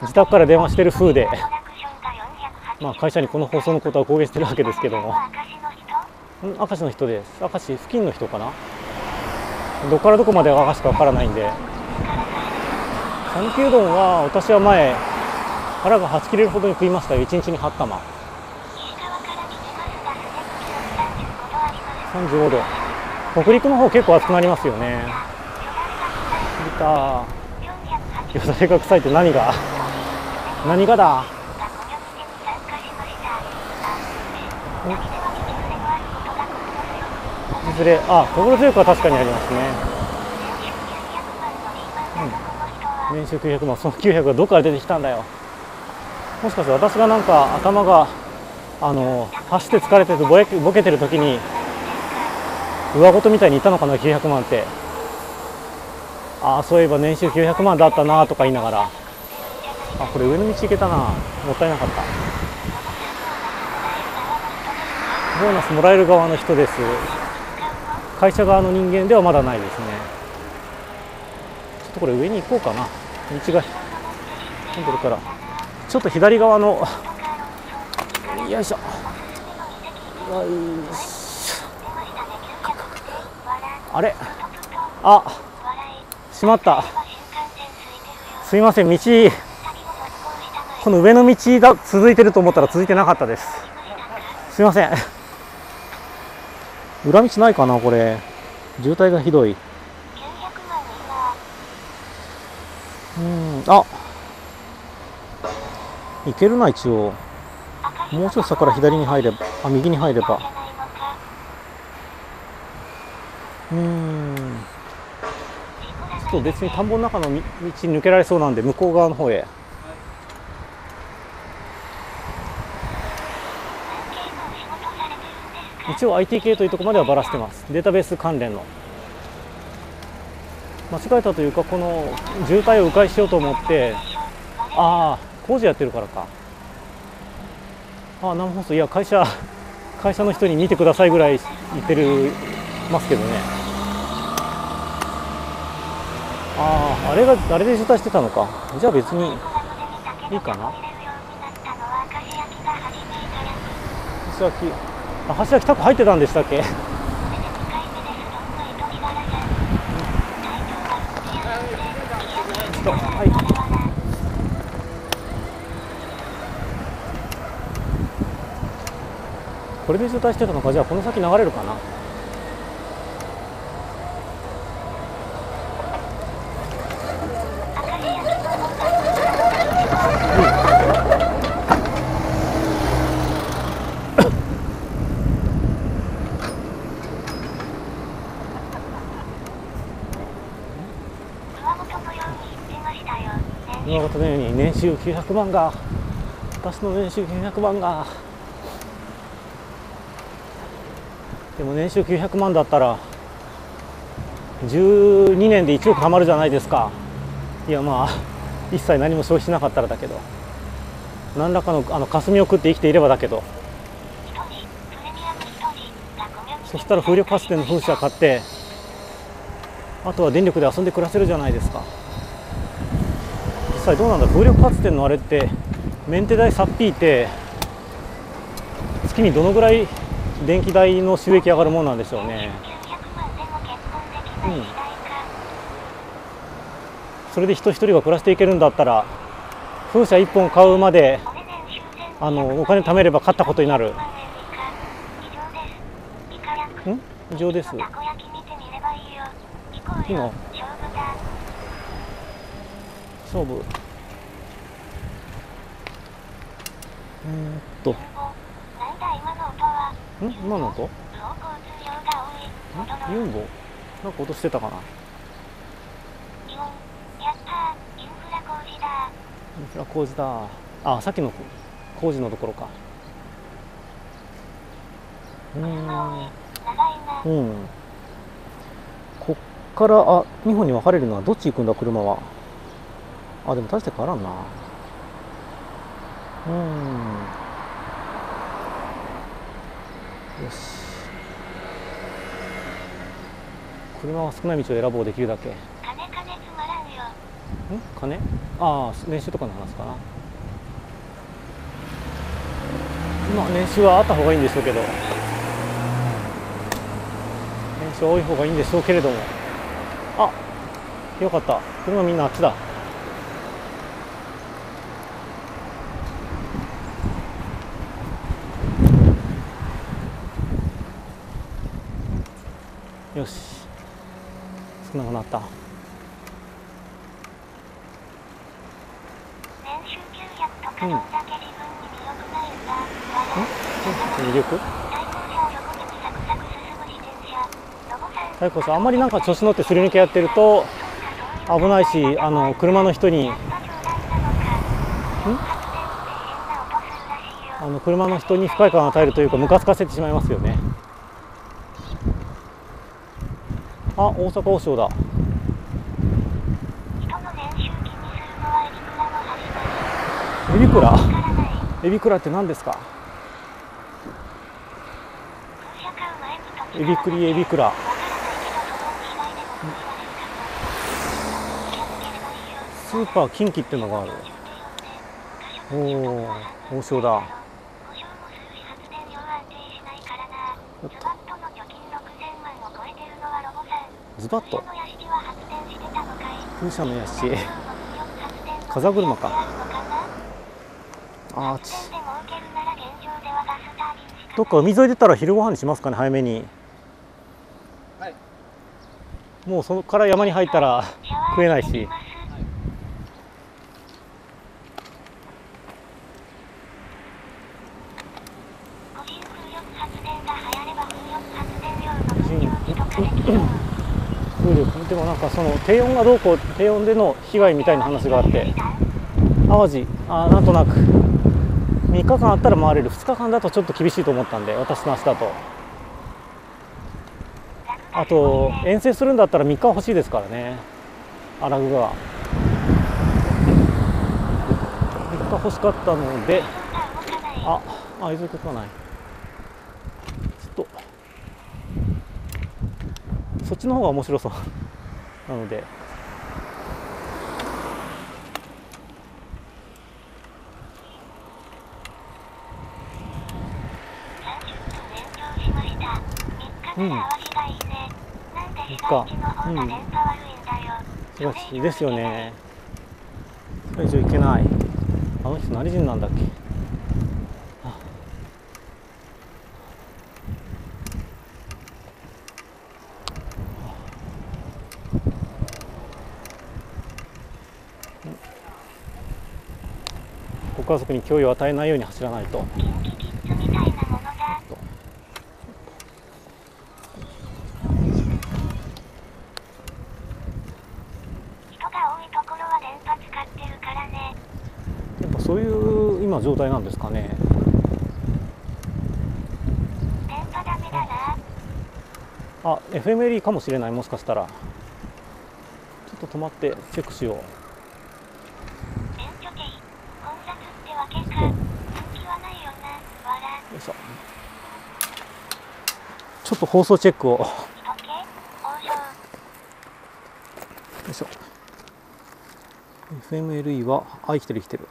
自宅から電話してる風でまあ会社にこの放送のことは公言してるわけですけども。明石の人です。明石付近の人かな。どこからどこまで明石かわからないんで。讃岐うどんは私は前腹がはち切れるほどに食いましたよ。1日に8玉35度。北陸の方結構暑くなりますよね。見たよだれが臭いって何がだ。あ、心強くは確かにありますね。うん、年収900万、その900がどっから出てきたんだよ。もしかして私がなんか頭が走って疲れててボケてる時に上ごとみたいにいたのかな900万って。ああそういえば年収900万だったなとか言いながら、あ、これ上の道行けたな、もったいなかった。ボーナスもらえる側の人です。会社側の人間ではまだないですね。ちょっとこれ上に行こうかな。道が混んでるからちょっと左側のよいしょよいしょ。あれ、あ、しまった。すいません、道この上の道が続いてると思ったら続いてなかったです。すいません。裏道ないかなこれ。渋滞がひどい。うん、あ、行けるな一応。もうちょっと下から左に入れば、あ、右に入れば、うん、ちょっと別に田んぼの中の道抜けられそうなんで向こう側の方へ。一応 IT 系というところまではばらしてます。データベース関連の間違えたというか、この渋滞を迂回しようと思って、ああ工事やってるからか、ああ生放送、いや会社の人に見てくださいぐらい言ってるますけどね。ああ、あれで渋滞してたのか。じゃあ別にいいかな。石垣明石焼きタコ入ってたんでしたっけ。はい、これで渋滞してたのか。じゃあこの先流れるかな。このように年収900万が、私の年収900万が、でも年収900万だったら12年で1億はまるじゃないですか。いやまあ一切何も消費しなかったらだけど、何らかの霞を食って生きていればだけど、そしたら風力発電の風車買って、あとは電力で遊んで暮らせるじゃないですか。実際どうなんだ、風力発電のあれってメンテ代さっぴいて月にどのぐらい電気代の収益上がるものなんでしょうね。それで人一人が暮らしていけるんだったら、風車1本買うまでお金貯めれば買ったことになる。異常です。今勝負今の音ユンボなんか音してたかな。インフラ工事だ。あ、さっきの工事のところか。こっから、あ、2本に分かれるのはどっち行くんだ車は。あ、でも大して変わらんな。よし、車は少ない道を選ぼう。できるだけ金つまらんよ。金？ああ、年収とかの話かな。まあ年収はあった方がいいんでしょうけど、年収は多い方がいいんでしょうけれども、あ、よかった、車みんなあっちだ。よし、少なくなった。魅力？対向車あんまりなんか調子乗ってすり抜けやってると危ないし、車の人に不快感を与えるというか、ムカつかせてしまいますよね。あ、大阪王将だ。エビクラ？エビクラって何ですか？エビクリ、エビクラ。スーパー近畿ってのがある。おお、王将だ。ズバッと風車の屋敷、風車か。あ、どっか海沿い出たら昼ご飯にしますかね、早めに。はい、もうそこから山に入ったら食えないし、はい、でもなんかその低温がどうこう、低温での被害みたいな話があって、淡路、あ、なんとなく3日間あったら回れる。2日間だとちょっと厳しいと思ったんで、私の足だと。あと遠征するんだったら3日は欲しいですからね、荒具が。3日欲しかったので、ああ、いずれ動かない。ちょっとそっちの方が面白そうなので。よし、ですよね。それ以上いけない。あの人何人なんだっけ。あ、ご家族に脅威を与えないように走らないと。状態なんですかね。あ、FMLE かもしれない、もしかしたら。ちょっと止まってチェックしよう。よいしょ。ちょっと放送チェックを。よいしょ。FMLE は、あ、生きてる生きてる。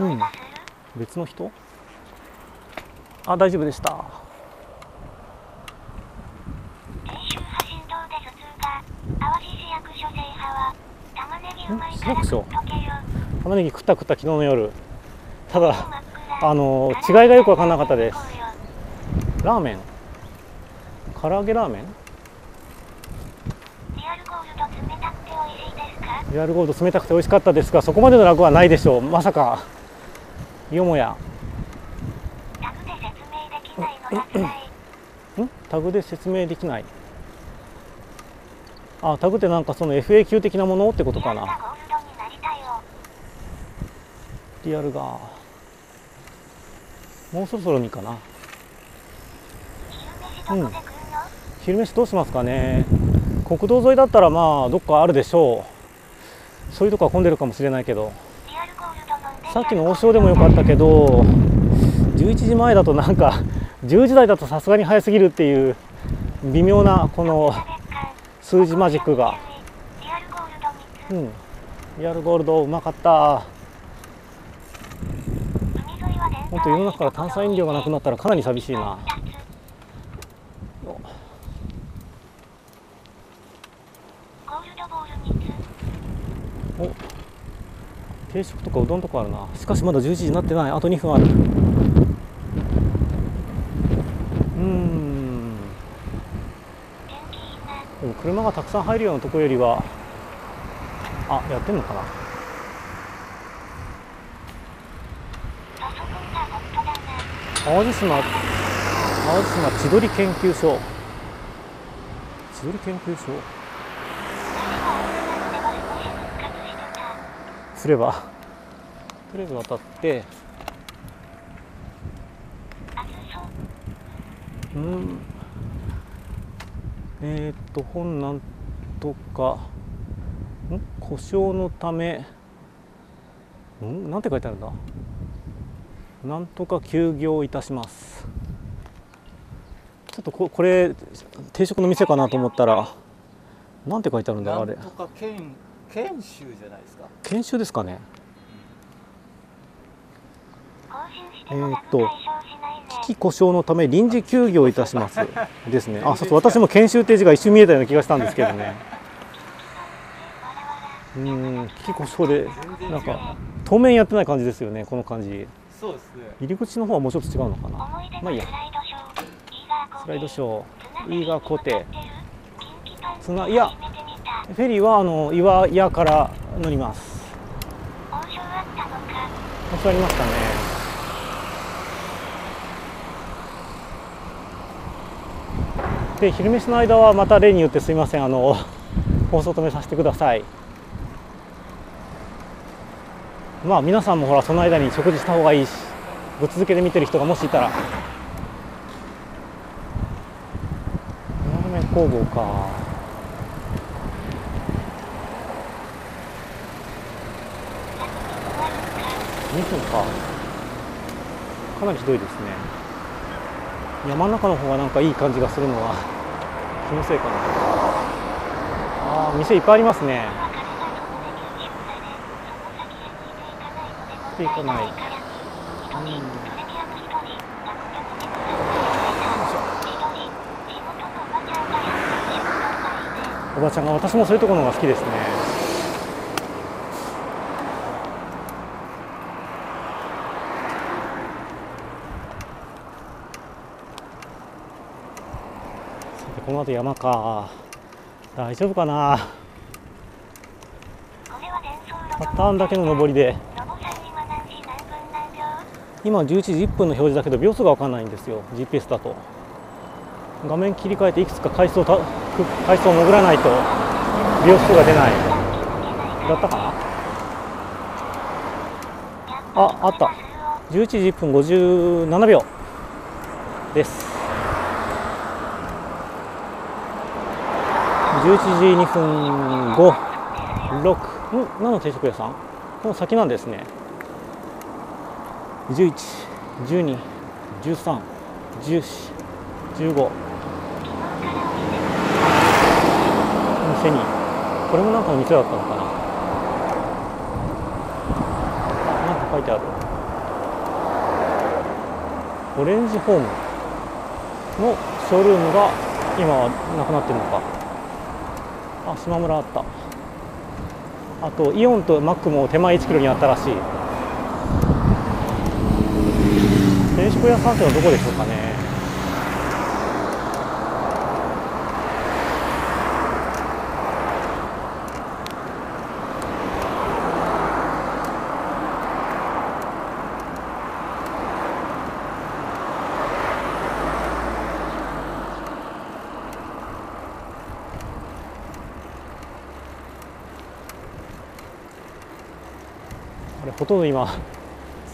うん。別の人？あ、大丈夫でした。玉ねぎ食った昨日の夜。ただ違いがよく分からなかったです。ラーメン、唐揚げラーメン、リアルゴールド冷たくて美味しかったですが、そこまでの楽はないでしょう。まさか、よもやタグで説明できない。あ、タグってなんかその FAQ 的なものってことかな。リアルがもうそろそろにかな。うん。昼飯どうしますかね。国道沿いだったらまあどっかあるでしょう。そういうとこは混んでるかもしれないけど。さっきの王将でもよかったけど、11時前だとなんか10時台だとさすがに早すぎるっていう微妙なこの数字マジックが。うん。リアルゴールドうまかった。本当世の中から炭酸飲料がなくなったらかなり寂しいな。お、定食とかうどんとかあるな。しかしまだ11時になってない。あと2分ある。でも車がたくさん入るようなとこよりは、あ、やってんのかな。淡路島千鳥研究所。千鳥研究所すればとりあえず渡って、うん、本なんとかん故障のためんなんて書いてあるんだ。なんとか休業いたします。ちょっとこれ定食の店かなと思ったら、なんて書いてあるんだろう。あれなんとか研修じゃないですか。研修ですかね。機器故障のため臨時休業いたしますですね。あ、そうそう、私も研修って字が一瞬見えたような気がしたんですけどね。うん、機器故障でなんか当面やってない感じですよね、この感じ。そうですね、入り口の方はもうちょっと違うのかな。まあいいや。スライドショー、イーガーコテ、つな、いや、フェリーは岩屋から乗ります。お座りましたね。で、昼飯の間はまた例によってすいません、放送止めさせてください。まあ皆さんもほらその間に食事した方がいいし、ぶっ続けで見てる人がもしいたら。ラーメン工房か。2分か。かなりひどいですね。山の中の方がなんかいい感じがするのは気のせいかな。ああ、店いっぱいありますね。行かない。おばちゃんが、私もそういうところが好きですね。さて、この後山か。大丈夫かな。パターンだけの上りで。今11時1分の表示だけど秒数が分からないんですよ、 GPS だと。画面切り替えていくつか回数を潜らないと秒数が出ない。だったかな。あ、あった。11時1分57秒です。11時2分56。何の定食屋さん、この先なんですね。11、12、13、14、15。店にこれもなんかの店だったのかな。なんか書いてある。オレンジホームのショールームが今はなくなってるのか。あ、しまむらあった。あとイオンとマックも手前1キロにあったらしい。定食屋さんってのはどこでしょうかね。ほとんど今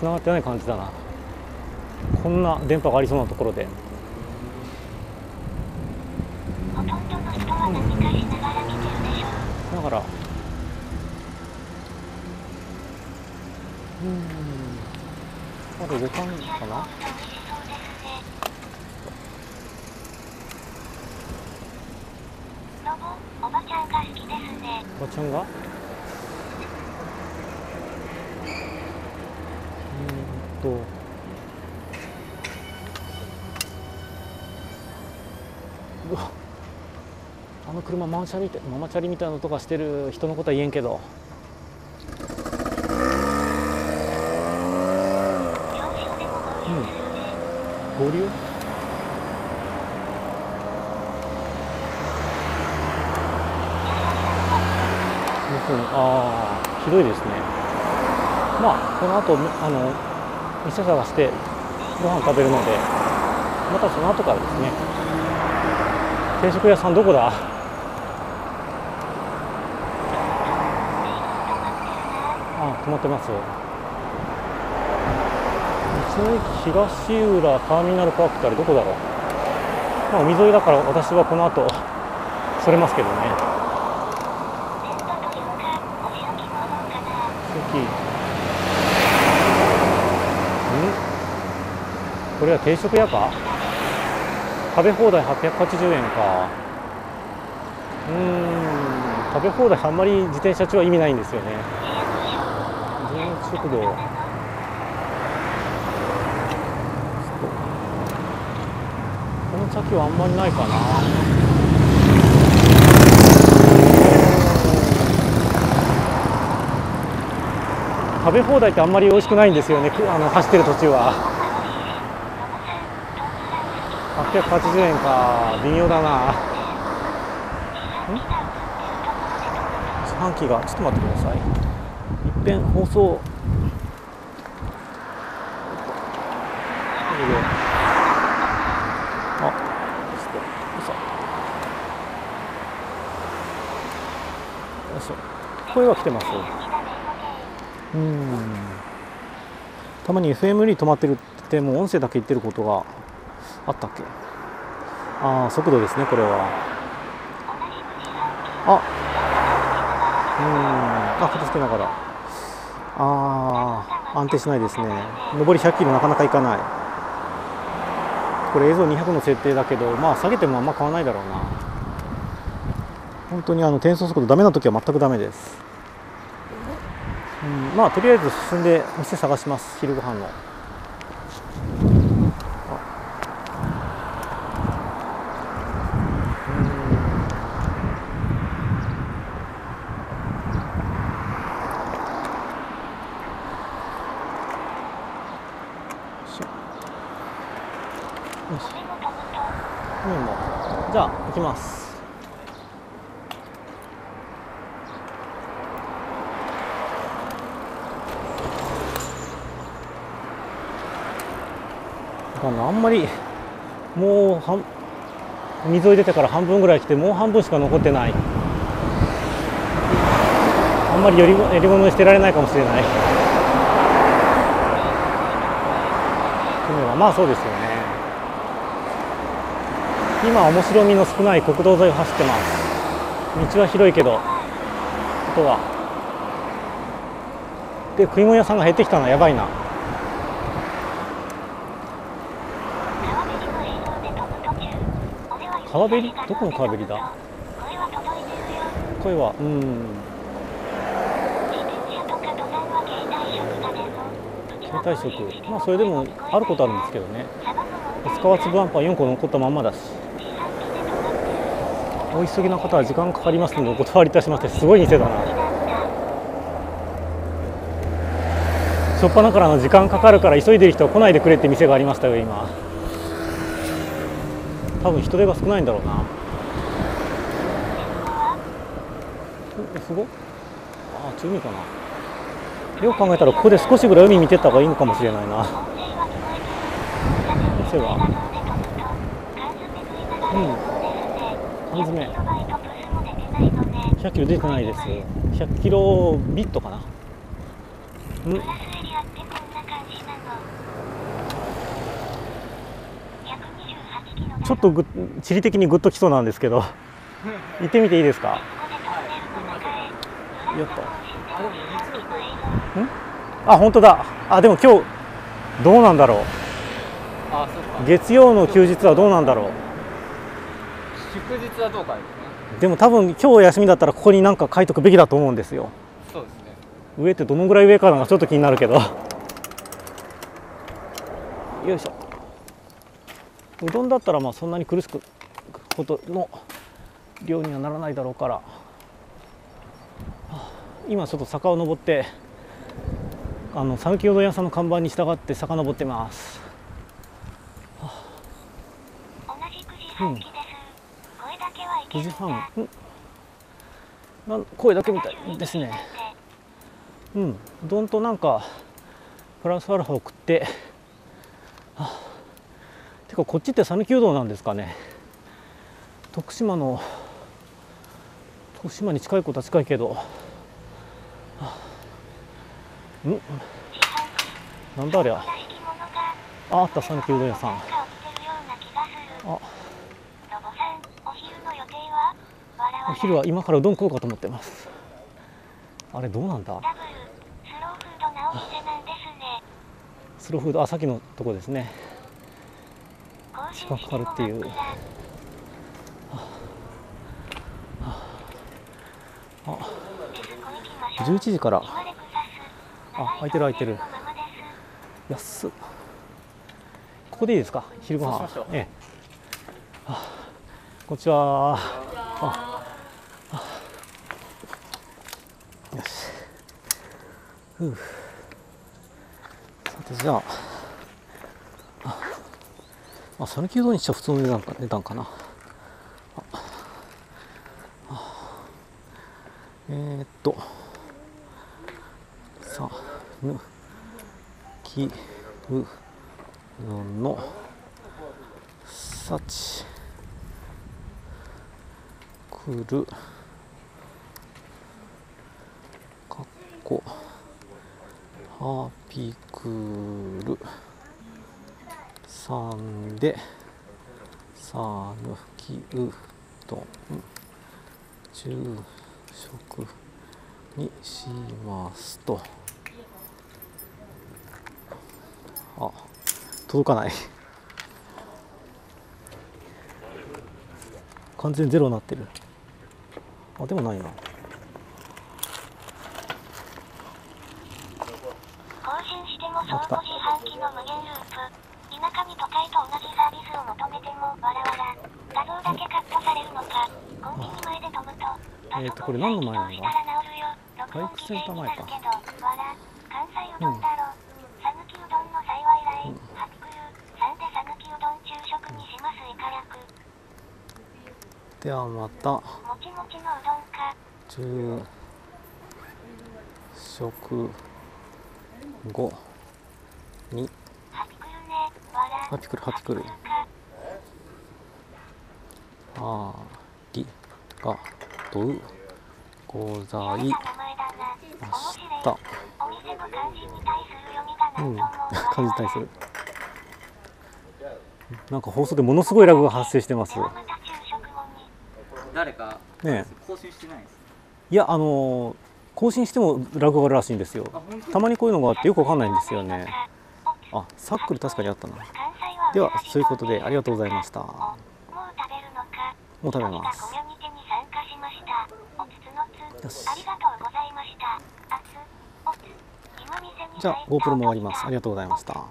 繋がってない感じだな。こんな電波がありそうなところで。だからあと5巻かな。おばちゃんが好きですね。おばちゃんがうわ、あの車ママチャリみたいな音がしてる。人のことは言えんけど、うん、合流。ああ、ひどいですね。まあこの後店探してご飯食べるので、またその後からですね。定食屋さんどこだ。あ、止まってます。道の駅東浦ターミナルパークってあれどこだろう。まあ海沿いだから私はこの後それますけどね。これは定食屋か。食べ放題880円か。食べ放題あんまり自転車中は意味ないんですよね。全員食堂。この茶器はあんまりないかな。食べ放題ってあんまり美味しくないんですよね。走ってる途中は。880円か、微妙だな。自販機が、ちょっと待ってください。一遍放送。あ、よいしょ。声は来てます。たまに FM に止まってるって、もう音声だけ言ってることが。あったっけ。ああ、速度ですね、これは。あ、あ、片付けながら。ああ、安定しないですね。上り100キロなかなかいかない。これ映像200の設定だけど、まあ下げてもあんま変わらないだろうな。本当に転送速度ダメな時は全くダメです。まあとりあえず進んで店探します、昼ご飯の。じゃあ行きます。あんまりもう溝入れてから半分ぐらい来て、もう半分しか残ってない。あんまりよりものにしてられないかもしれない。のはまあそうですよね。今面白みの少ない国道沿いを走ってます。道は広いけど、あとはで食い物屋さんが減ってきたのはやばいな。川べり、どこの川べりだ。声は携帯食、まあそれでもあることあるんですけどね。薄皮粒あんぱん4個残ったまんまだし、お急ぎの方は時間かかりますのでお断りいたしまして。すごい店だな。初っ端からの時間かかるから急いでる人は来ないでくれって店がありましたよ。今多分人手が少ないんだろうな。すごっ、ああ中身かな。よく考えたらここで少しぐらい海見てった方がいいのかもしれないな。店は缶詰100キロ出てないです。100キロビットかな。ちょっと地理的にグッときそうなんですけど行ってみていいですか。やっぱあ本当だ。あでも今日どうなんだろう。月曜の休日はどうなんだろう。祝日はどうかですね。でも多分今日休みだったらここに何か書いとくべきだと思うんですよ。そうですね。上ってどのぐらい上かなのかちょっと気になるけど。よいしょ。うどんだったらまあそんなに苦しくほどの量にはならないだろうから。今ちょっと坂を登って讃岐うどん屋さんの看板に従って坂登ってます。9時半、声だけみたいですね。うん、うどんとなんかプラスアルファを食って、はあ、てかこっちって讃岐うどんなんですかね。徳島に近いことは近いけど、はあ、なんだありゃ。あった讃岐うどん屋さん。あ。お昼は今からうどん食おうかと思ってます。あれどうなんだ。スローフード、あさっきのとこですね。時間かかるっていう。あ11時から。あ開いてる開いてる。安っ。ここでいいですか昼ご飯。ええ、こんにちは。あよし。さてじゃあ、まあ讃岐うどんにしちゃ普通の値段かな。さぬきうどんのさちくる。ハピクルさんでさぬきうどん昼食にしますと。あ届かない。完全ゼロになってる。あでもないな。来た。これ何の前なんだ。バイクセンター前か。ではまた昼食後にハピクルハピクルありがとうございました。うん、感じたりする。なんか放送でものすごいラグが発生してます。誰か更新してないです。いや、更新してもラグがあるらしいんですよ。たまにこういうのがあってよくわかんないんですよね。あ、サックル確かにあったな。ではそういうことでありがとうございました。もう食べるのか。もう食べます。よし。じゃあ GoPro も終わります。ありがとうございました。